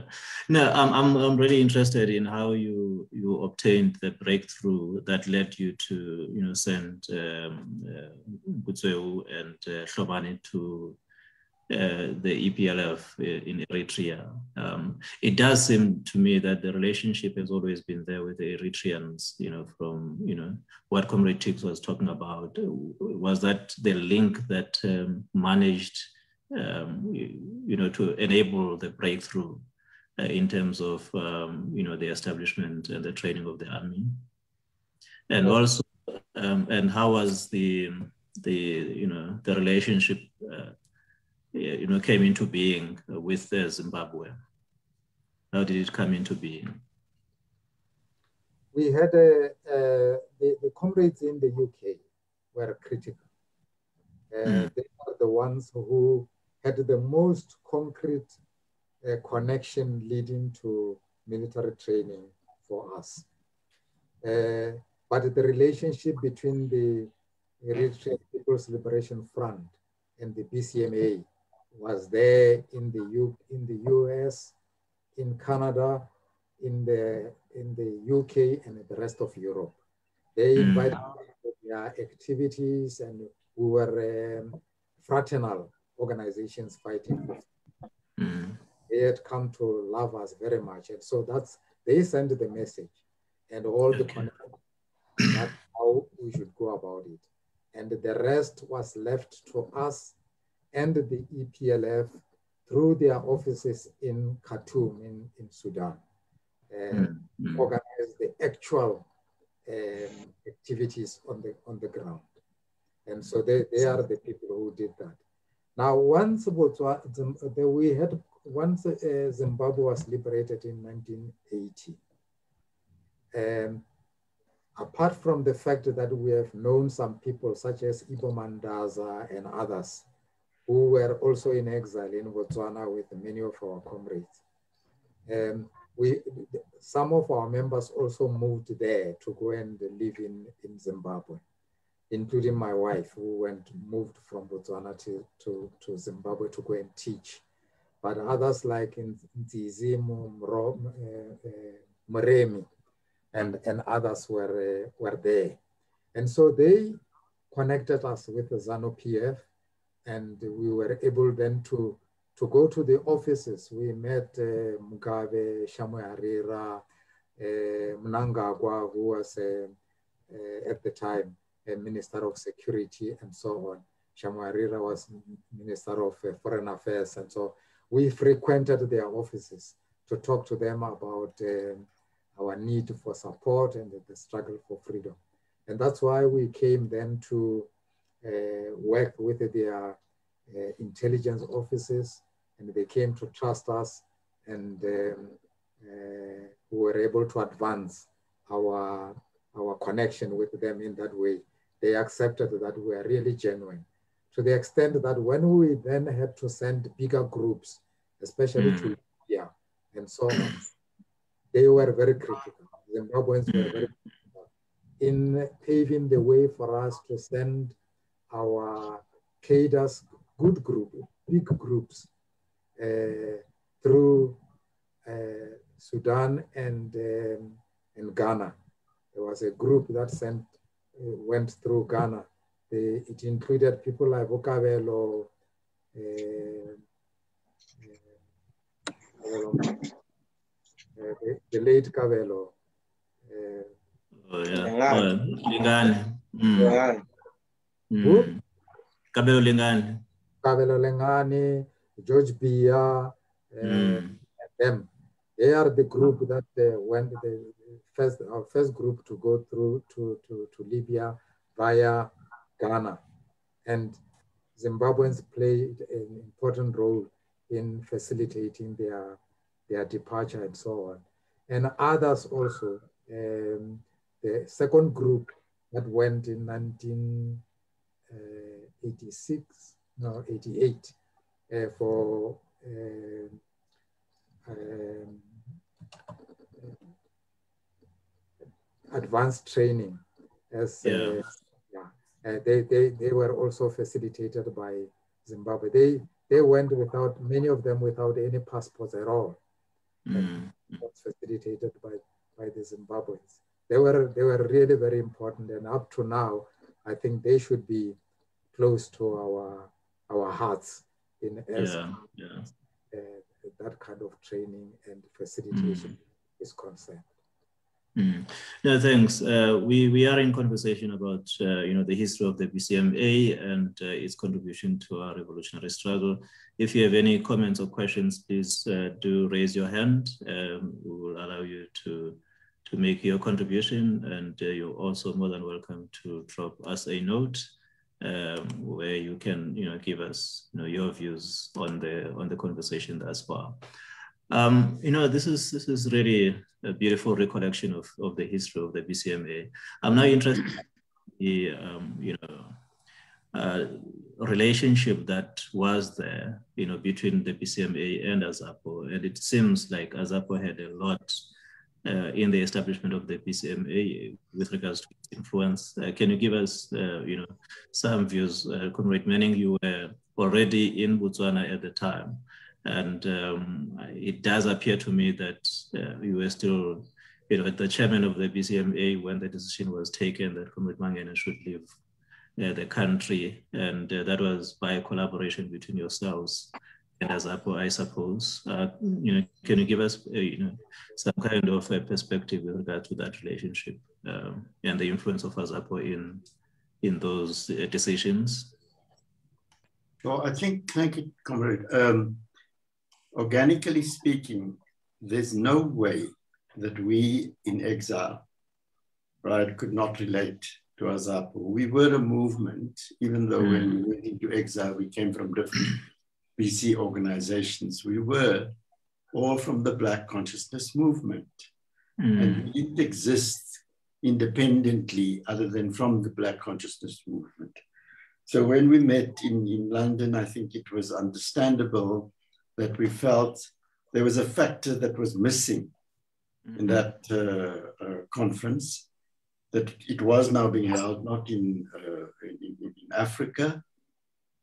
No, I'm, I'm, I'm really interested in how you, you obtained the breakthrough that led you to, you know, send um, uh, Nkutsoeu and uh, Hlomani to Uh, the E P L F in Eritrea. Um, it does seem to me that the relationship has always been there with the Eritreans, you know, from, you know, what Comrade Twiggs was talking about, was that the link that um, managed, um, you, you know, to enable the breakthrough uh, in terms of, um, you know, the establishment and the training of the army. And also, um, and how was the, the, you know, the relationship, uh, you know, came into being with uh, Zimbabwe? How did it come into being? We had a, uh, the, the comrades in the U K were critical. Uh, mm. They are the ones who had the most concrete uh, connection leading to military training for us. Uh, but the relationship between the Eritrean People's Liberation Front and the B C M A was there in the U, in the U S, in Canada, in the in the U K, and the rest of Europe. They invited us to their activities, and we were um, fraternal organizations fighting for freedom. They had come to love us very much, and so that's they sent the message, and all the connections. That's how we should go about it, and the rest was left to us and the E P L F through their offices in Khartoum, in, in Sudan, and mm-hmm. organize the actual um, activities on the, on the ground. And so they, they are the people who did that. Now, once we had, once uh, Zimbabwe was liberated in nineteen eighty, um, apart from the fact that we have known some people such as Ibo Mandaza and others, who were also in exile in Botswana with many of our comrades. Um, we, some of our members also moved there to go and live in, in Zimbabwe, including my wife, who went moved from Botswana to, to, to Zimbabwe to go and teach. But others like Nzizi, Muremi, and, and others were, uh, were there. And so they connected us with the ZANU P F, and we were able then to, to go to the offices. We met uh, Mugabe, Shamwe Harira, uh, Mnangagwa, who was uh, uh, at the time a Minister of Security and so on. Shamwe Harira was Minister of uh, Foreign Affairs, and so we frequented their offices to talk to them about uh, our need for support and the struggle for freedom. And that's why we came then to Uh, work with their uh, intelligence offices, and they came to trust us, and um, uh, we were able to advance our, our connection with them in that way. They accepted that we are really genuine, to the extent that when we then had to send bigger groups, especially mm. to Libya and so on, they were very critical. The Zimbabweans were very critical in paving the way for us to send our cadres, good group, big groups, uh, through uh, Sudan and, um, and Ghana. There was a group that sent, uh, went through Ghana. They, it included people like Okabelo, uh, uh, the, the late Kabelo. Uh, oh, yeah. Ghana. Mm. Yeah. Mm. Kabelo Lengani. Kabelo Lengani, George Biya, uh, mm. and them. They are the group that uh, went the first, our first group to go through to, to, to Libya via Ghana. And Zimbabweans played an important role in facilitating their, their departure and so on. And others also, um, the second group that went in nineteen eighty-six, no, eighty-eight, uh, for uh, um, advanced training. As, yeah. Uh, yeah. Uh, they, they, they were also facilitated by Zimbabwe. They, they went without, many of them without any passports at all. Mm. It was facilitated by, by the Zimbabweans. They were, they were really very important, and up to now, I think they should be close to our our hearts in as yeah, yeah. Uh, that kind of training and facilitation mm. is concerned. Mm. No, thanks. Uh, we we are in conversation about uh, you know the history of the B C M A and uh, its contribution to our revolutionary struggle. If you have any comments or questions, please uh, do raise your hand. Um, we will allow you to to make your contribution, and uh, you're also more than welcome to drop us a note um, where you can you know give us you know your views on the on the conversation thus far. Um, you know, this is this is really a beautiful recollection of, of the history of the B C M A. I'm now interested in the um, you know uh, relationship that was there, you know, between the B C M A and ASAPO, and it seems like ASAPO had a lot uh, in the establishment of the B C M A with regards to influence. Uh, can you give us uh, you know some views, uh, Comrade Manning? You were already in Botswana at the time. And um, it does appear to me that uh, you were still, you know, the chairman of the B C M A when the decision was taken that Comrade Mangena should leave uh, the country, and uh, that was by collaboration between yourselves and ASAPO, I suppose. Uh, you know, can you give us, uh, you know, some kind of a perspective with regard to that relationship um, and the influence of ASAPO in in those uh, decisions? Well, I think, thank you, Comrade. Um, Organically speaking, there's no way that we in exile, right, could not relate to ASAPO. We were a movement, even though mm. when we went into exile, we came from different B C organizations. We were all from the Black Consciousness Movement. Mm. And we didn't exist independently other than from the Black Consciousness Movement. So when we met in, in London, I think it was understandable that we felt there was a factor that was missing mm-hmm. in that uh, uh, conference, that it was now being held not in, uh, in, in Africa,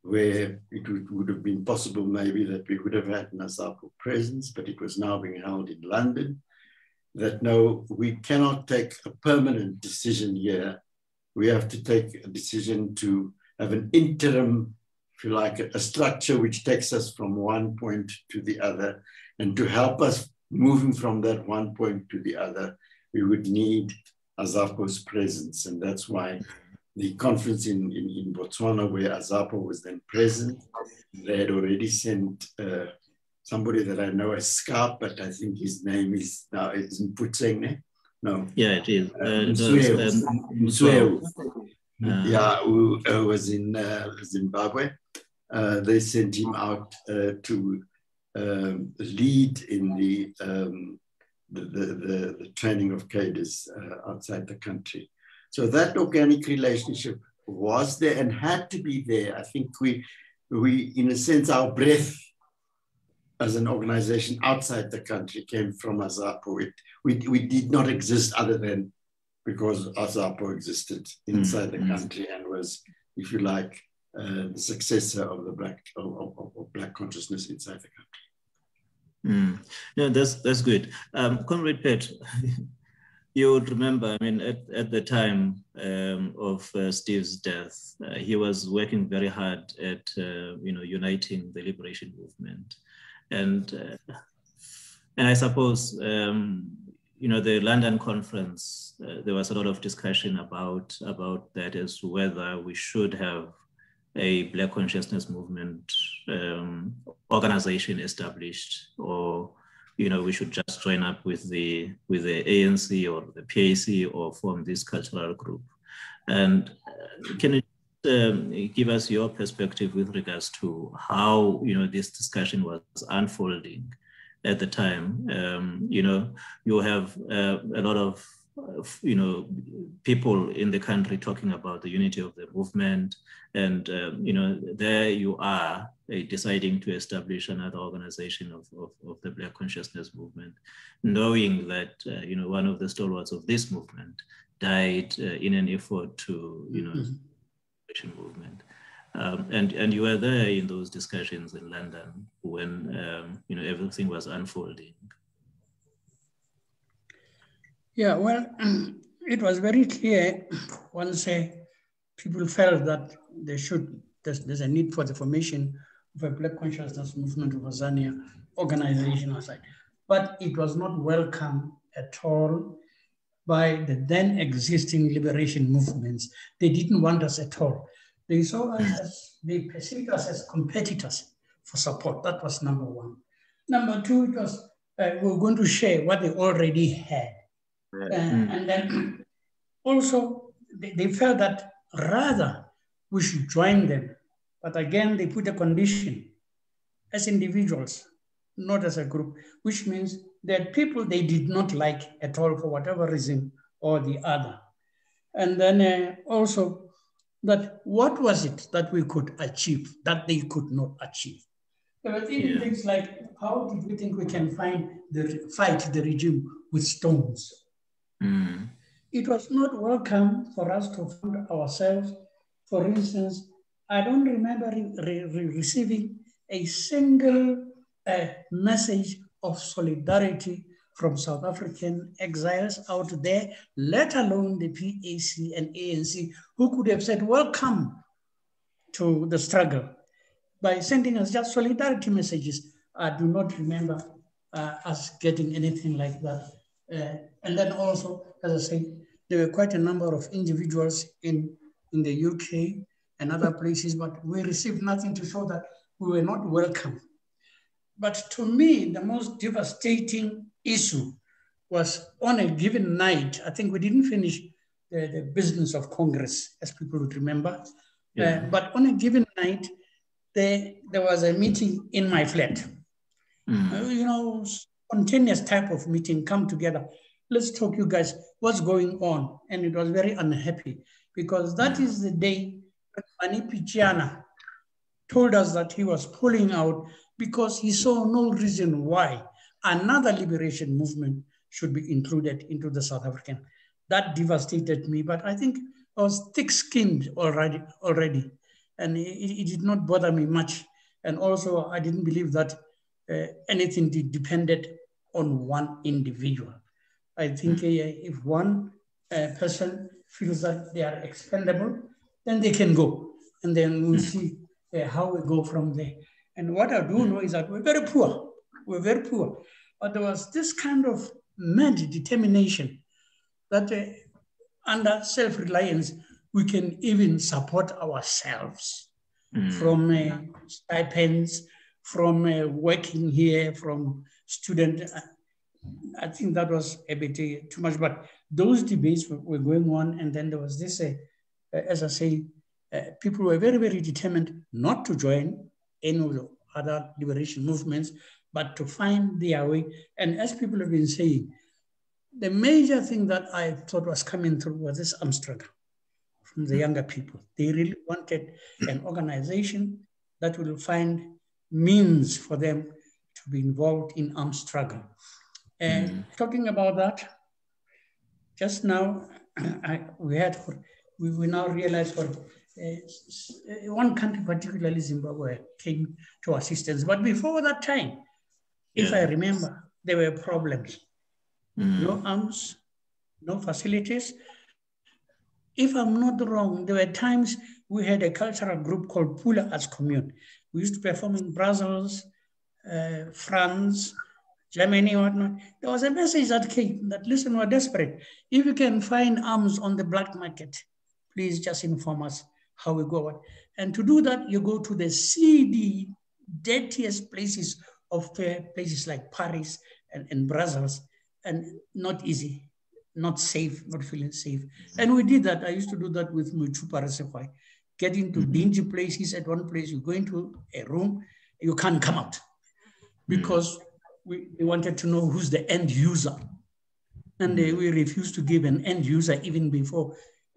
where it would, would have been possible maybe that we would have had an ASAPO presence, but it was now being held in London, that no, we cannot take a permanent decision here. We have to take a decision to have an interim, if you like, a structure which takes us from one point to the other, and to help us moving from that one point to the other, we would need ASAPO's presence. And that's why the conference in, in, in Botswana, where ASAPO was then present, they had already sent uh, somebody that I know as SCAP, but I think his name is now, it's Nkutsoeu, no? Yeah, it is. Uh, Nkutsoeu. Uh, yeah, who uh, was in uh, Zimbabwe. Uh, they sent him out uh, to um, lead in the, um, the, the, the, the training of cadres uh, outside the country. So that organic relationship was there and had to be there. I think we, we in a sense, our breath as an organization outside the country came from ASAPO. It, we, we did not exist other than because ASAPO existed inside mm-hmm. the country and was, if you like, uh, the successor of the black of, of, of black consciousness inside the country. Mm. No, that's that's good. Um, Comrade Pheto, you would remember. I mean, at, at the time um, of uh, Steve's death, uh, he was working very hard at uh, you know uniting the liberation movement, and uh, and I suppose. Um, You know, the London conference, uh, there was a lot of discussion about, about that as to whether we should have a Black Consciousness Movement um, organization established, or, you know, we should just join up with the, with the A N C or the P A C or form this cultural group. And uh, can you um, give us your perspective with regards to how, you know, this discussion was unfolding at the time? Um, you know, you have uh, a lot of, uh, you know, people in the country talking about the unity of the movement. And, uh, you know, there you are uh, deciding to establish another organization of, of, of the Black Consciousness Movement, knowing that, uh, you know, one of the stalwarts of this movement died uh, in an effort to, you know, mm-hmm. movement. Um, and, and you were there in those discussions in London when um, you know everything was unfolding. Yeah, well, it was very clear once uh, people felt that they should, there's, there's a need for the formation of a Black Consciousness Movement of Azania organization outside. But it was not welcome at all by the then existing liberation movements. They didn't want us at all. They saw us as, they perceived us as competitors for support. That was number one. Number two, it was uh, we were going to share what they already had. Right. Uh, mm. And then also they, they felt that rather we should join them. But again, they put a condition as individuals, not as a group, which means that people they did not like at all for whatever reason or the other. And then uh, also that what was it that we could achieve that they could not achieve? There were even things like, how did we think we can find the, fight the regime with stones? Mm. It was not welcome for us to find ourselves. For instance, I don't remember re re receiving a single uh, message of solidarity from South African exiles out there, let alone the P A C and A N C, who could have said, welcome to the struggle, by sending us just solidarity messages. I do not remember uh, us getting anything like that. Uh, and then also, as I say, there were quite a number of individuals in, in the U K and other places, but we received nothing to show that we were not welcome. But to me, the most devastating issue was on a given night, I think we didn't finish the, the business of Congress, as people would remember, yeah. uh, but on a given night, They, there was a meeting in my flat. Mm. You know, spontaneous type of meeting, come together. Let's talk, you guys, what's going on? And it was very unhappy because that is the day that Mani Pichiana told us that he was pulling out because he saw no reason why another liberation movement should be included into the South African. That devastated me, but I think I was thick-skinned already. already. And it, it did not bother me much. And also, I didn't believe that uh, anything de depended on one individual. I think uh, if one uh, person feels that they are expendable, then they can go. And then we'll see uh, how we go from there. And what I do know is that we're very poor. We're very poor. But there was this kind of mad determination that uh, under self-reliance, we can even support ourselves mm. from uh, stipends, from uh, working here, from student. I think that was a bit uh, too much, but those debates were, were going on. And then there was this, uh, uh, as I say, uh, people were very, very determined not to join any of the other liberation movements, but to find their way. And as people have been saying, the major thing that I thought was coming through was this Amstrad. From the younger people. They really wanted an organization that will find means for them to be involved in armed struggle. And mm. talking about that, just now, I, we had, we will now realize what uh, one country, particularly Zimbabwe, came to assistance. But before that time, if yeah. I remember, there were problems. Mm. No arms, no facilities. If I'm not wrong, there were times we had a cultural group called Pula Arts Commune. We used to perform in Brussels, uh, France, Germany, whatnot. There was a message that came that, listen, we're desperate. If you can find arms on the black market, please just inform us how we go on. And to do that, you go to the seedy, dirtiest places of uh, places like Paris and, and Brussels, and not easy. Not safe, not feeling safe. And we did that. I used to do that with Muchupa Resepai. Get into mm-hmm. dingy places. At one place, you go into a room, you can't come out because mm-hmm. we, we wanted to know who's the end user. And uh, we refused to give an end user even before.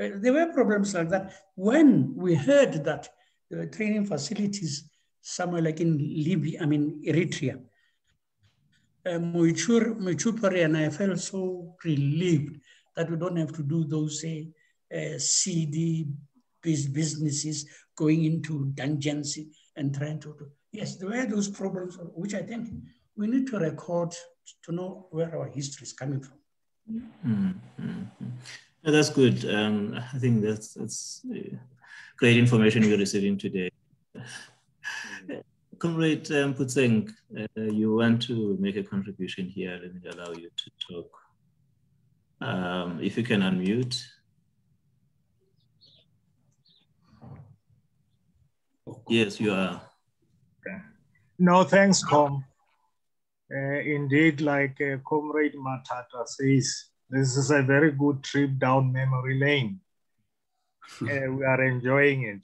Uh, there were problems like that. When we heard that there were training facilities somewhere like in Libya, I mean, Eritrea, Uh, Muchupari and I felt so relieved that we don't have to do those uh, uh, seedy businesses going into dungeons and trying to do. Yes, there were those problems, which I think we need to record to know where our history is coming from. Mm-hmm. No, that's good. Um, I think that's, that's great information we're receiving today. Comrade um, Mputseng, uh, you want to make a contribution here. Let me allow you to talk. Um, if you can unmute. Yes, you are. Okay. No, thanks, Com. Uh, indeed, like uh, Comrade Matata says, this is a very good trip down memory lane. Uh, we are enjoying it.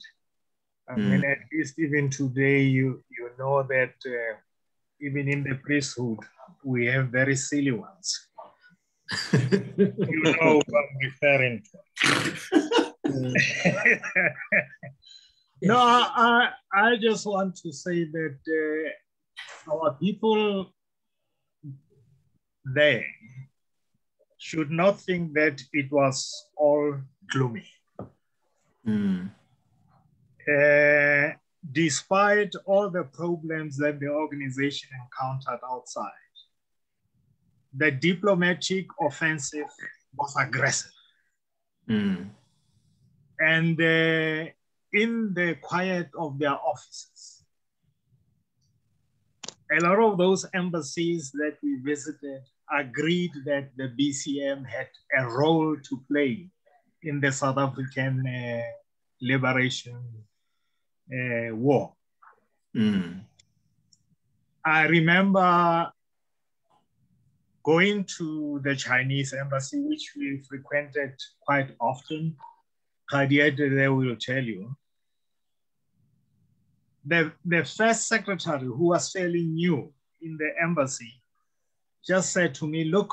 I mean, mm. at least even today, you, you know that uh, even in the priesthood, we have very silly ones. You know what I'm referring to. Mm. No, I, I just want to say that uh, our people there should not think that it was all gloomy. Mm. Uh, despite all the problems that the organization encountered outside, the diplomatic offensive was aggressive. Mm. And uh, in the quiet of their offices, a lot of those embassies that we visited agreed that the B C M had a role to play in the South African uh, liberation uh, war. Mm. I remember going to the Chinese embassy, which we frequented quite often. Kgadiete, they will tell you. The, the first secretary, who was fairly new in the embassy, just said to me, look,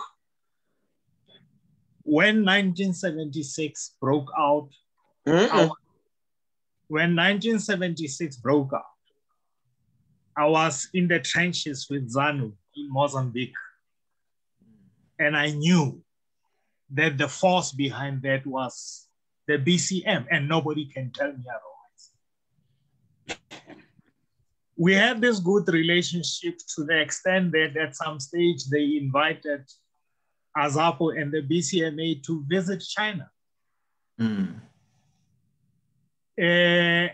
when nineteen seventy-six broke out, mm-mm. our, when nineteen seventy-six broke out, I was in the trenches with ZANU in Mozambique. And I knew that the force behind that was the B C M, and nobody can tell me otherwise. We had this good relationship to the extent that at some stage they invited ASAPO and the B C M A to visit China. Mm. Uh,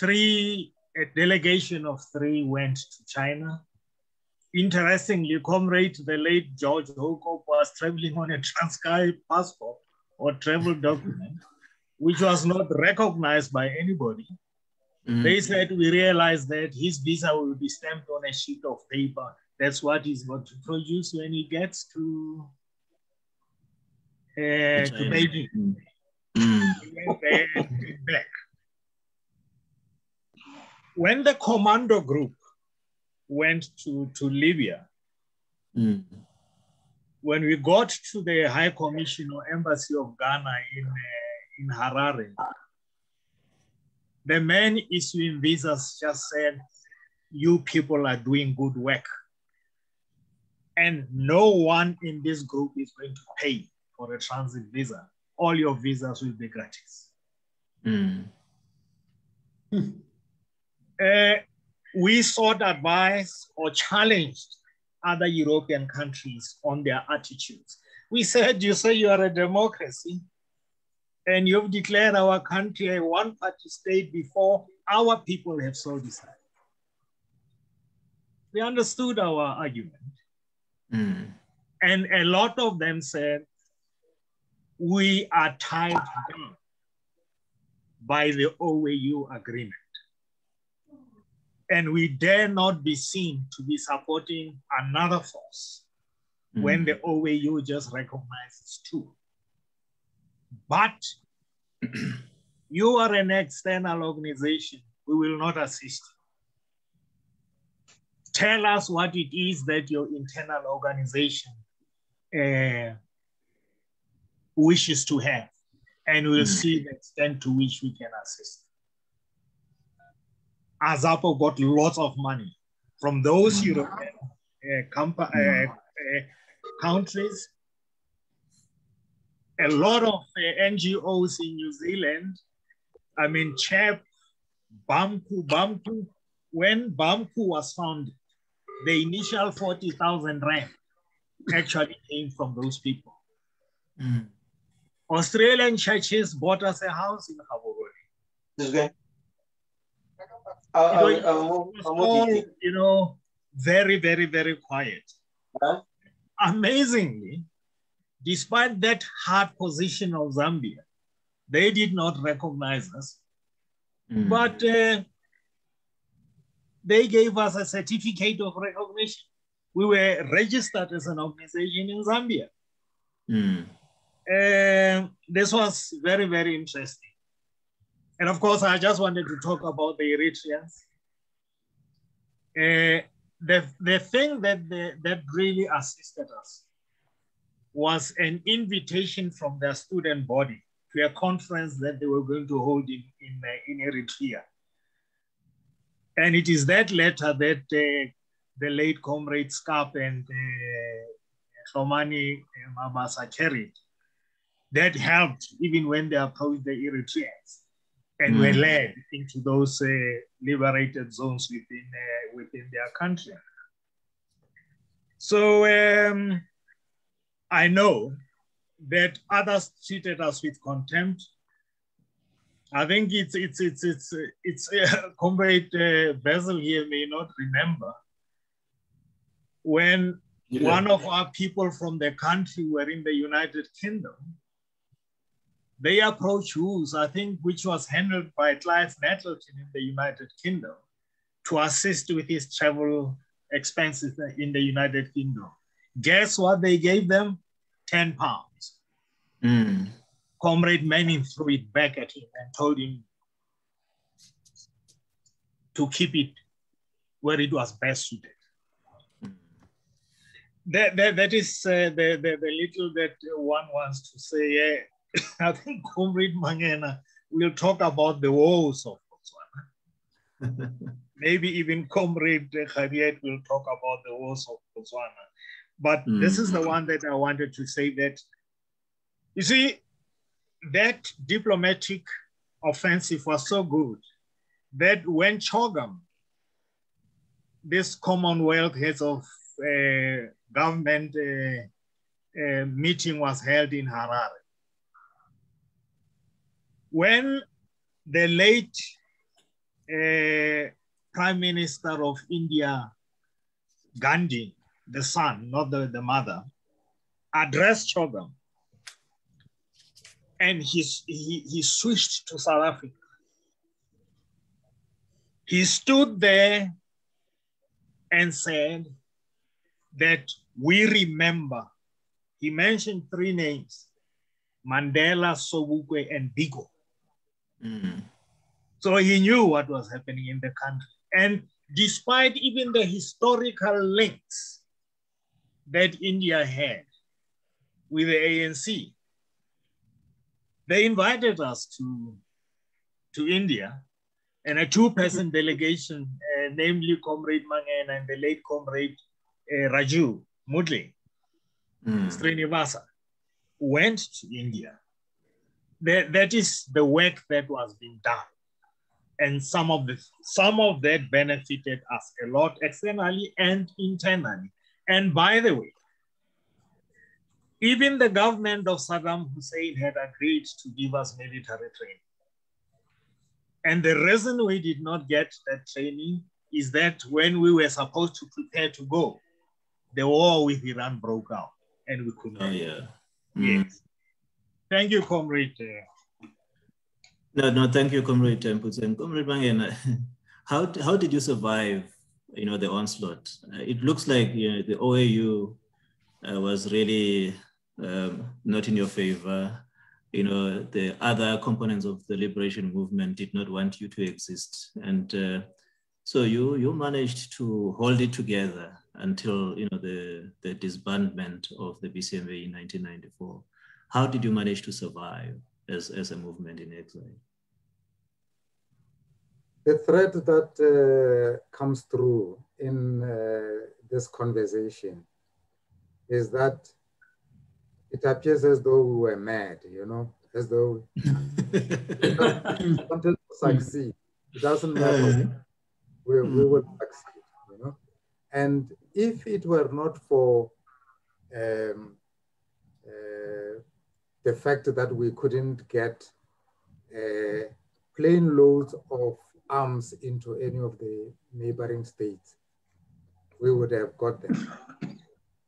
three, a delegation of three went to China. Interestingly, Comrade, the late George Hokop was traveling on a Transkei passport or travel document, which was not recognized by anybody. Mm. They said, we realized that his visa will be stamped on a sheet of paper. That's what he's going to produce when he gets to, uh, to Beijing. Mm. He went there and came back. When the commando group went to, to Libya, mm. when we got to the High Commission or Embassy of Ghana in, uh, in Harare, the men issuing visas just said, you people are doing good work. And no one in this group is going to pay for a transit visa. All your visas will be gratis. Mm. Mm. Uh, we sought advice or challenged other European countries on their attitudes. We said, you say you are a democracy and you've declared our country a one-party state before our people have so decided. They understood our argument. Mm. And a lot of them said, we are tied down by the O A U agreement. And we dare not be seen to be supporting another force mm. when the O A U just recognizes two. But you are an external organization. We will not assist you. Tell us what it is that your internal organization uh, wishes to have, and we'll mm. see the extent to which we can assist. ASAPO got lots of money from those mm-hmm. European uh, uh, uh, countries. A lot of uh, N G Os in New Zealand, I mean, CHEP, BAMKU, BAMKU. When BAMKU was founded, the initial forty thousand rand actually came from those people. Mm. Australian churches bought us a house in Gaborone. Okay. Uh, you know, uh, uh, all, uh, you know, very, very, very quiet. Huh? Amazingly, despite that hard position of Zambia, they did not recognize us, mm. but uh, they gave us a certificate of recognition. We were registered as an organization in Zambia. Mm. Uh, this was very, very interesting. And of course, I just wanted to talk about the Eritreans. Uh, the, the thing that, they, that really assisted us was an invitation from their student body to a conference that they were going to hold in, in, uh, in Eritrea. And it is that letter that uh, the late Comrade Skap and uh, Hlomani Mabasa carried that helped even when they approached the Eritreans and mm. were led into those uh, liberated zones within, uh, within their country. So um, I know that others treated us with contempt. I think it's it's it's it's it's uh, Comrade uh, Basil here may not remember when yeah. one of our people from the country were in the United Kingdom. They approached W H O S, I think, which was handled by Clive Nettleton in the United Kingdom, to assist with his travel expenses in the United Kingdom. Guess what they gave them? ten pounds. Mm. Comrade Manning threw it back at him and told him to keep it where it was best suited. Mm. That, that, that is uh, the, the, the little that one wants to say. Uh, I think Comrade Mangena will talk about the woes of Botswana. Maybe even Comrade Kgadiete will talk about the woes of Botswana. But mm. this is the one that I wanted to say that, you see, that diplomatic offensive was so good that when Chogam, this Commonwealth heads of uh, government uh, uh, meeting was held in Harare. When the late uh, Prime Minister of India, Gandhi, the son, not the, the mother, addressed Chogam, and he, he, he switched to South Africa. He stood there and said that we remember. He mentioned three names, Mandela, Sobukwe, and Biko. Mm. So he knew what was happening in the country. And despite even the historical links that India had with the A N C. They invited us to, to India and a two-person delegation, uh, namely Comrade Mangena and the late Comrade uh, Raju Mudli, mm. Srinivasa, went to India. That, that is the work that was being done. And some of, the, some of that benefited us a lot externally and internally. And by the way, even the government of Saddam Hussein had agreed to give us military training. And the reason we did not get that training is that when we were supposed to prepare to go, the war with Iran broke out and we could not. Oh, yeah. Mm. Yes. Thank you, Comrade. No, no, thank you, Comrade Mputso. And Comrade Mangena, how, how did you survive, you know, the onslaught? Uh, it looks like, you know, the O A U Uh, was really um, not in your favor. You know, the other components of the liberation movement did not want you to exist. And uh, so you you managed to hold it together until, you know, the, the disbandment of the B C M A in nineteen ninety-four. How did you manage to survive as, as a movement in exile? The thread that uh, comes through in uh, this conversation is that it appears as though we were mad, you know, as though we wanted to succeed. It doesn't matter. We, we will succeed, you know. And if it were not for um, uh, the fact that we couldn't get uh, plain loads of arms into any of the neighboring states, we would have got them.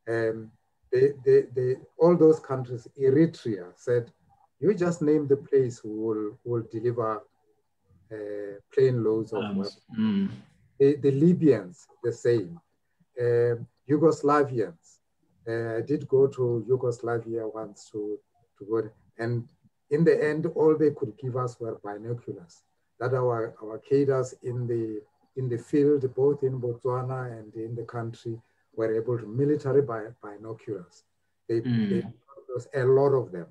Um, they, they, they, all those countries, Eritrea said, you just name the place who will, will deliver uh, plain loads of um, weapons. Mm. The, the Libyans, the same. Uh, Yugoslavians, uh, I did go to Yugoslavia once to, to go, and in the end, all they could give us were binoculars. That our, our cadres in the, in the field, both in Botswana and in the country, were able to military by, binoculars. They, mm. they, a lot of them.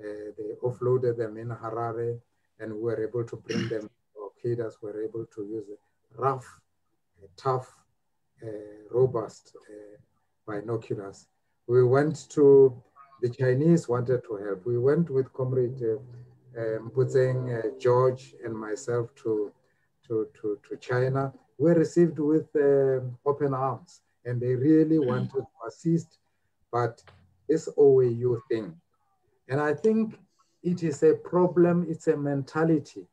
Uh, they offloaded them in Harare, and we were able to bring them, our cadres were able to use rough, tough, uh, robust uh, binoculars. We went to, the Chinese wanted to help. We went with Comrade uh, um, Mputseng, uh, George, and myself to, to, to, to China. We were received with um, open arms, and they really wanted to assist, but this O A U thing. And I think it is a problem, it's a mentality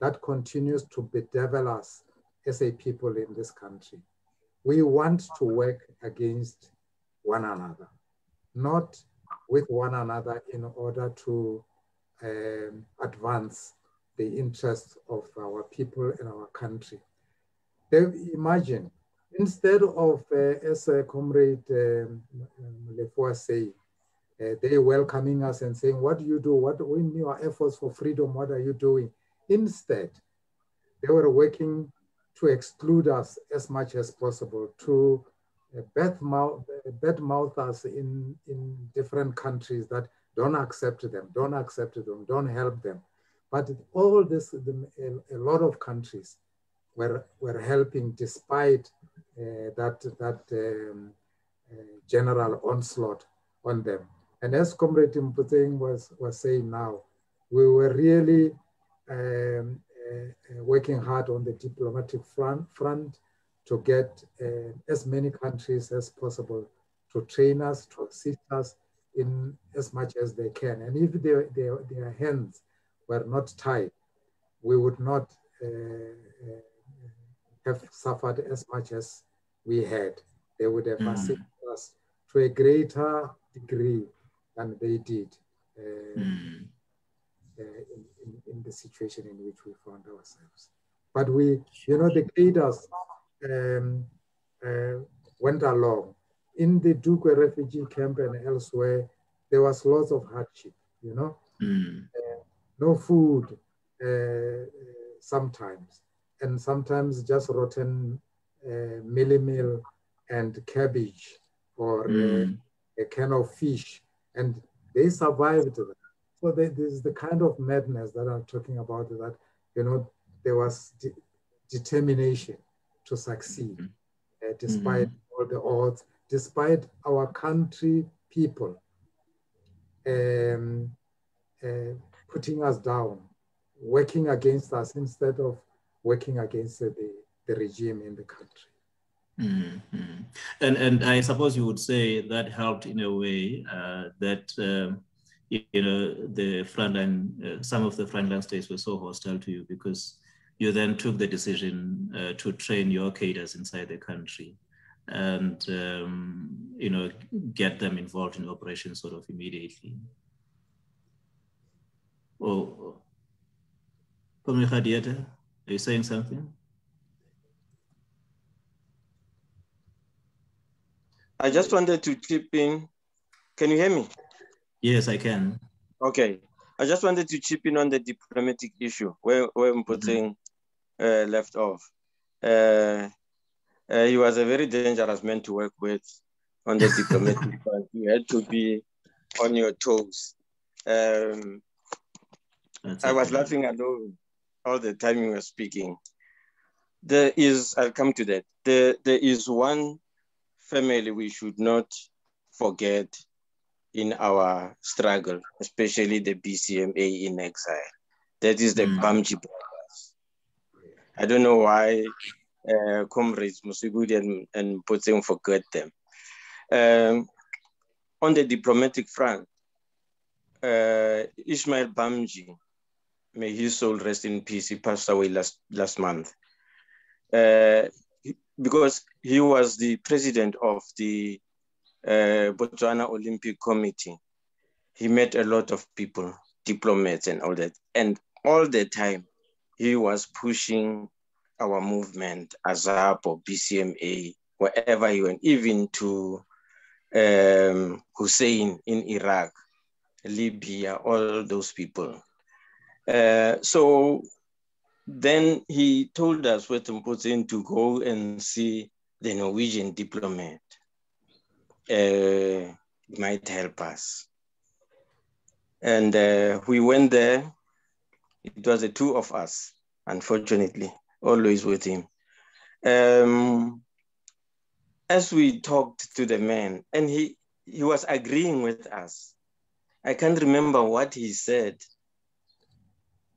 that continues to bedevil us as a people in this country. We want to work against one another, not with one another in order to um, advance the interests of our people and our country. They imagine, instead of, uh, as uh, Comrade um, Molefe saying, uh, they welcoming us and saying, what do you do? What in your efforts for freedom, what are you doing? Instead, they were working to exclude us as much as possible, to uh, badmouth, badmouth us in, in different countries that don't accept them, don't accept them, don't help them. But all this, the, a, a lot of countries were, were helping despite uh, that, that um, uh, general onslaught on them. And as Comrade Mputseng was, was saying now, we were really um, Uh, working hard on the diplomatic front, front to get uh, as many countries as possible to train us, to assist us in as much as they can. And if they, they, their hands were not tied, we would not uh, have suffered as much as we had. They would have mm. assisted us to a greater degree than they did. Uh, mm. Uh, in, in, in the situation in which we found ourselves. But we, you know, the cadres um, uh, went along. In the Dugwe refugee camp and elsewhere, there was lots of hardship, you know? Mm. Uh, no food uh, sometimes, and sometimes just rotten uh, mealy meal and cabbage or mm. uh, a can of fish, and they survived that. So they, this is the kind of madness that I'm talking about, that, you know, there was de determination to succeed uh, despite mm-hmm. all the odds, despite our country people um, uh, putting us down, working against us instead of working against uh, the, the regime in the country. Mm-hmm. And, and I suppose you would say that helped in a way uh, that... Um... you know, the frontline, uh, some of the frontline states were so hostile to you because you then took the decision uh, to train your cadres inside the country and, um, you know, get them involved in operations sort of immediately. Oh, Comrade Kgadiete, are you saying something? I just wanted to chip in. Can you hear me? Yes, I can. Okay. I just wanted to chip in on the diplomatic issue where, where Mputseng mm-hmm. uh, left off. Uh, uh, he was a very dangerous man to work with on the diplomatic side. You had to be on your toes. Um, I was okay. laughing alone all the time you were speaking. There is, I'll come to that. There, there is one family we should not forget in our struggle, especially the B C M A in exile. That is the mm. Bamji brothers. I don't know why uh, comrades Mosibudi and, and Mputseng forgot them. Um, on the diplomatic front, uh, Ismail Bamji, may his soul rest in peace, he passed away last, last month. Uh, because he was the president of the uh, Botswana Olympic Committee. He met a lot of people, diplomats and all that. And all the time, he was pushing our movement, ASAP or B C M A, wherever he went, even to um, Hussein in Iraq, Libya, all those people. Uh, so then he told us with Nkutsoeu to go and see the Norwegian diplomat. Uh, it might help us. And uh, we went there. It was the two of us, unfortunately, always with him. Um, as we talked to the man, and he, he was agreeing with us. I can't remember what he said.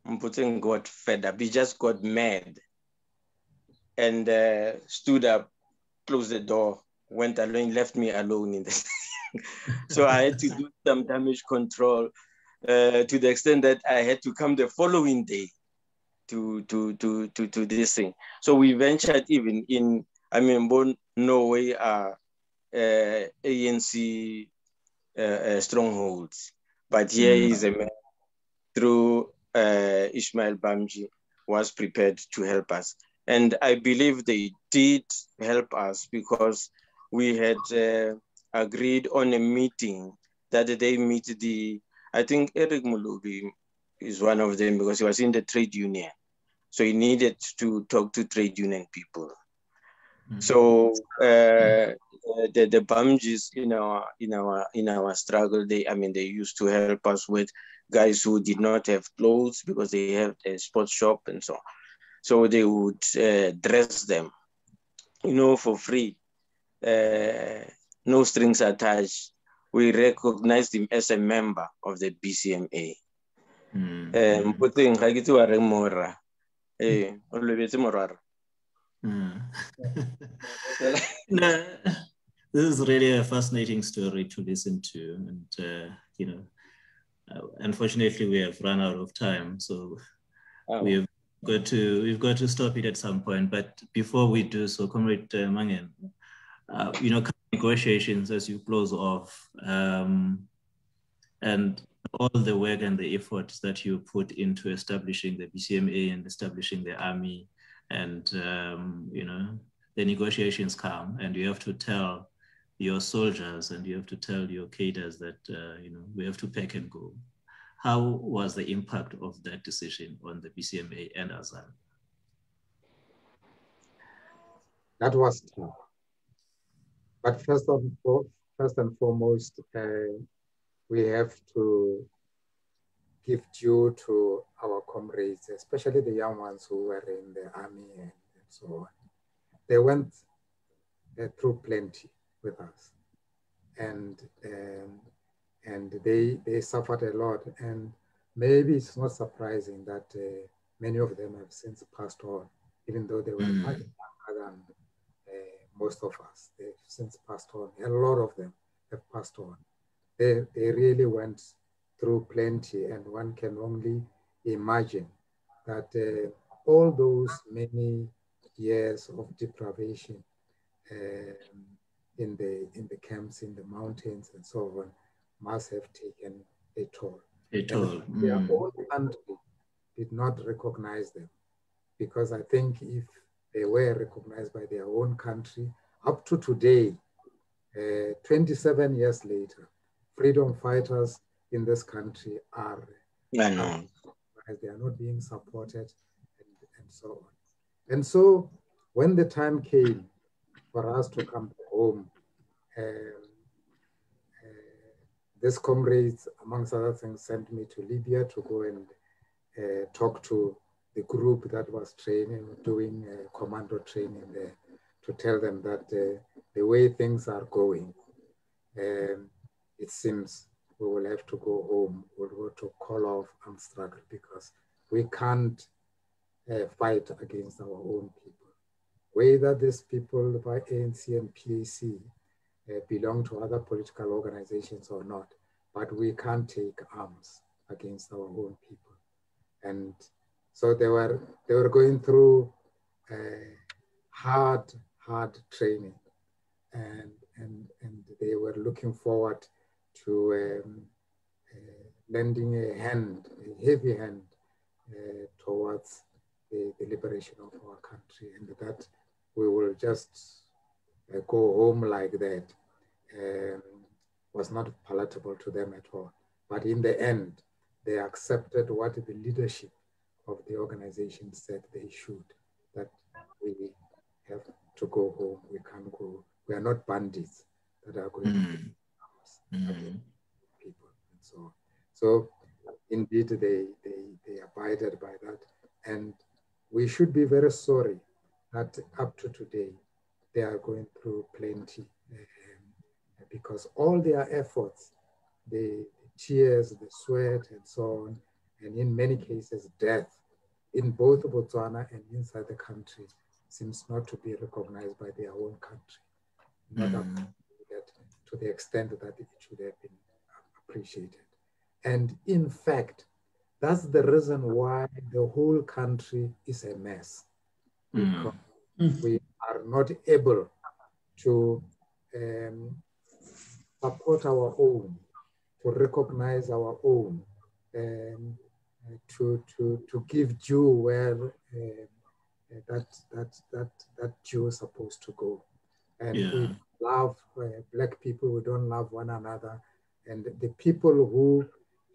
Nkutsoeu got fed up. He just got mad and uh, stood up, closed the door, went alone, left me alone in the So I had to do some damage control uh, to the extent that I had to come the following day to to to to, to this thing. So we ventured even in, I mean, both Norway are uh, A N C uh, uh, strongholds, but here mm-hmm. is a man through Uh, Ishmael Bamji was prepared to help us. And I believe they did help us because we had uh, agreed on a meeting that they meet the, I think Eric Mulobi is one of them because he was in the trade union. So he needed to talk to trade union people. Mm-hmm. So uh, the, the Bamjis in our, in, our, in our struggle, they, I mean, they used to help us with guys who did not have clothes because they have a sports shop and so on. So they would uh, dress them, you know, for free. Uh, no strings attached. We recognized him as a member of the B C M A. Mm. Mm. This is really a fascinating story to listen to. And, uh, you know, Uh, unfortunately, we have run out of time, so oh. we've got to we've got to stop it at some point. But before we do so, Comrade uh, Mangena, uh, you know, negotiations as you close off, um, and all the work and the efforts that you put into establishing the B C M A and establishing the army, and um, you know, the negotiations come, and you have to tell your soldiers and you have to tell your cadres that, uh, you know, we have to pack and go. How was the impact of that decision on the B C M A and Azania? That was tough. But first, of, first and foremost, uh, we have to give due to our comrades, especially the young ones who were in the army and, and so on. They went uh, through plenty with us, and um, and they they suffered a lot, and maybe it's not surprising that uh, many of them have since passed on, even though they were mm. much younger than uh, most of us. They've since passed on. A lot of them have passed on. They they really went through plenty, and one can only imagine that uh, all those many years of deprivation. Um, in the in the camps, in the mountains and so on, must have taken a toll. A toll. Mm. Their own country did not recognize them, because I think if they were recognized by their own country, up to today, uh, twenty-seven years later, freedom fighters in this country are, I know. They are not being supported and, and so on. And so when the time came for us to come home. Uh, uh, this comrades, amongst other things, sent me to Libya to go and uh, talk to the group that was training, doing uh, commando training there, to tell them that uh, the way things are going, um, it seems we will have to go home, we'll go to call off and struggle because we can't uh, fight against our own people. Whether these people by A N C and P A C uh, belong to other political organizations or not, but we can't take arms against our own people. And so they were, they were going through uh, hard, hard training. And, and, and they were looking forward to um, uh, lending a hand, a heavy hand uh, towards the, the liberation of our country, and that we will just uh, go home like that um, was not palatable to them at all. But in the end, they accepted what the leadership of the organization said they should, that we have to go home, we can't go, we are not bandits that are going mm. to be mm. against people and so on. So indeed, they, they, they abided by that. And we should be very sorry that up to today, they are going through plenty um, because all their efforts, the tears, the sweat and so on, and in many cases, death in both Botswana and inside the country seems not to be recognized by their own country, not mm. to the extent that it should have been appreciated. And in fact, that's the reason why the whole country is a mess, because mm. we are not able to um, support our own, to recognize our own, um, to, to, to give due where um, Uh, that that that that Jew is supposed to go, and yeah. we love uh, black people. We don't love one another, and the people who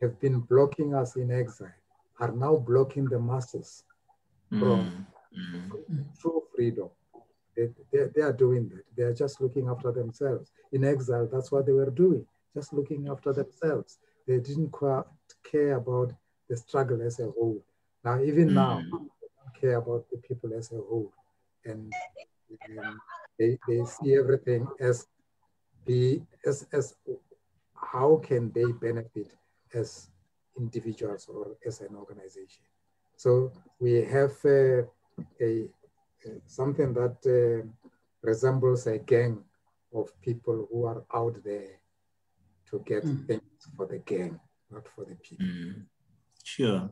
have been blocking us in exile are now blocking the masses mm. from mm. true freedom. They, they they are doing that. They are just looking after themselves in exile. That's what they were doing, just looking after themselves. They didn't quite care about the struggle as a whole. Now even mm. now. Care about the people as a whole, and um, they, they see everything as the as, as how can they benefit as individuals or as an organization. So we have uh, a, a something that uh, resembles a gang of people who are out there to get mm. things for the gang, not for the people. Mm. Sure.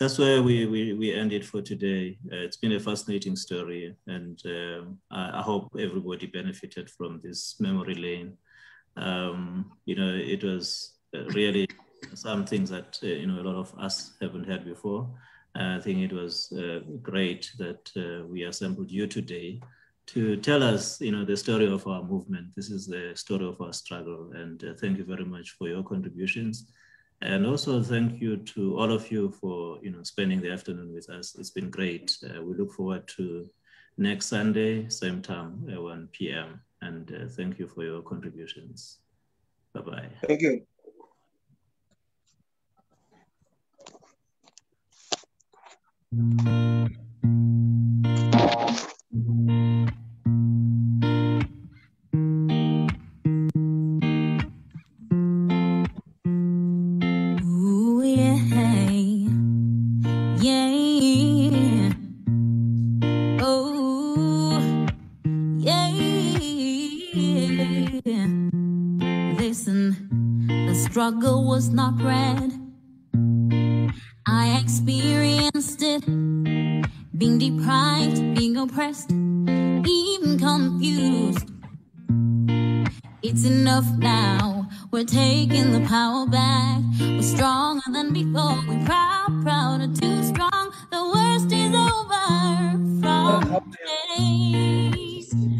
That's where we, we, we end it for today. Uh, it's been a fascinating story, and uh, I, I hope everybody benefited from this memory lane. Um, you know, it was really some things that, uh, you know, a lot of us haven't had before. Uh, I think it was uh, great that uh, we assembled you today to tell us, you know, the story of our movement. This is the story of our struggle, and uh, thank you very much for your contributions. And also thank you to all of you for, you know, spending the afternoon with us. It's been great. Uh, we look forward to next Sunday, same time, uh, one p m And uh, thank you for your contributions. Bye-bye. Thank you. Struggle was not red. I experienced it, being deprived, being oppressed, even confused. It's enough now, we're taking the power back. We're stronger than before, we're proud, prouder, too strong. The worst is over from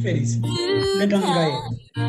days to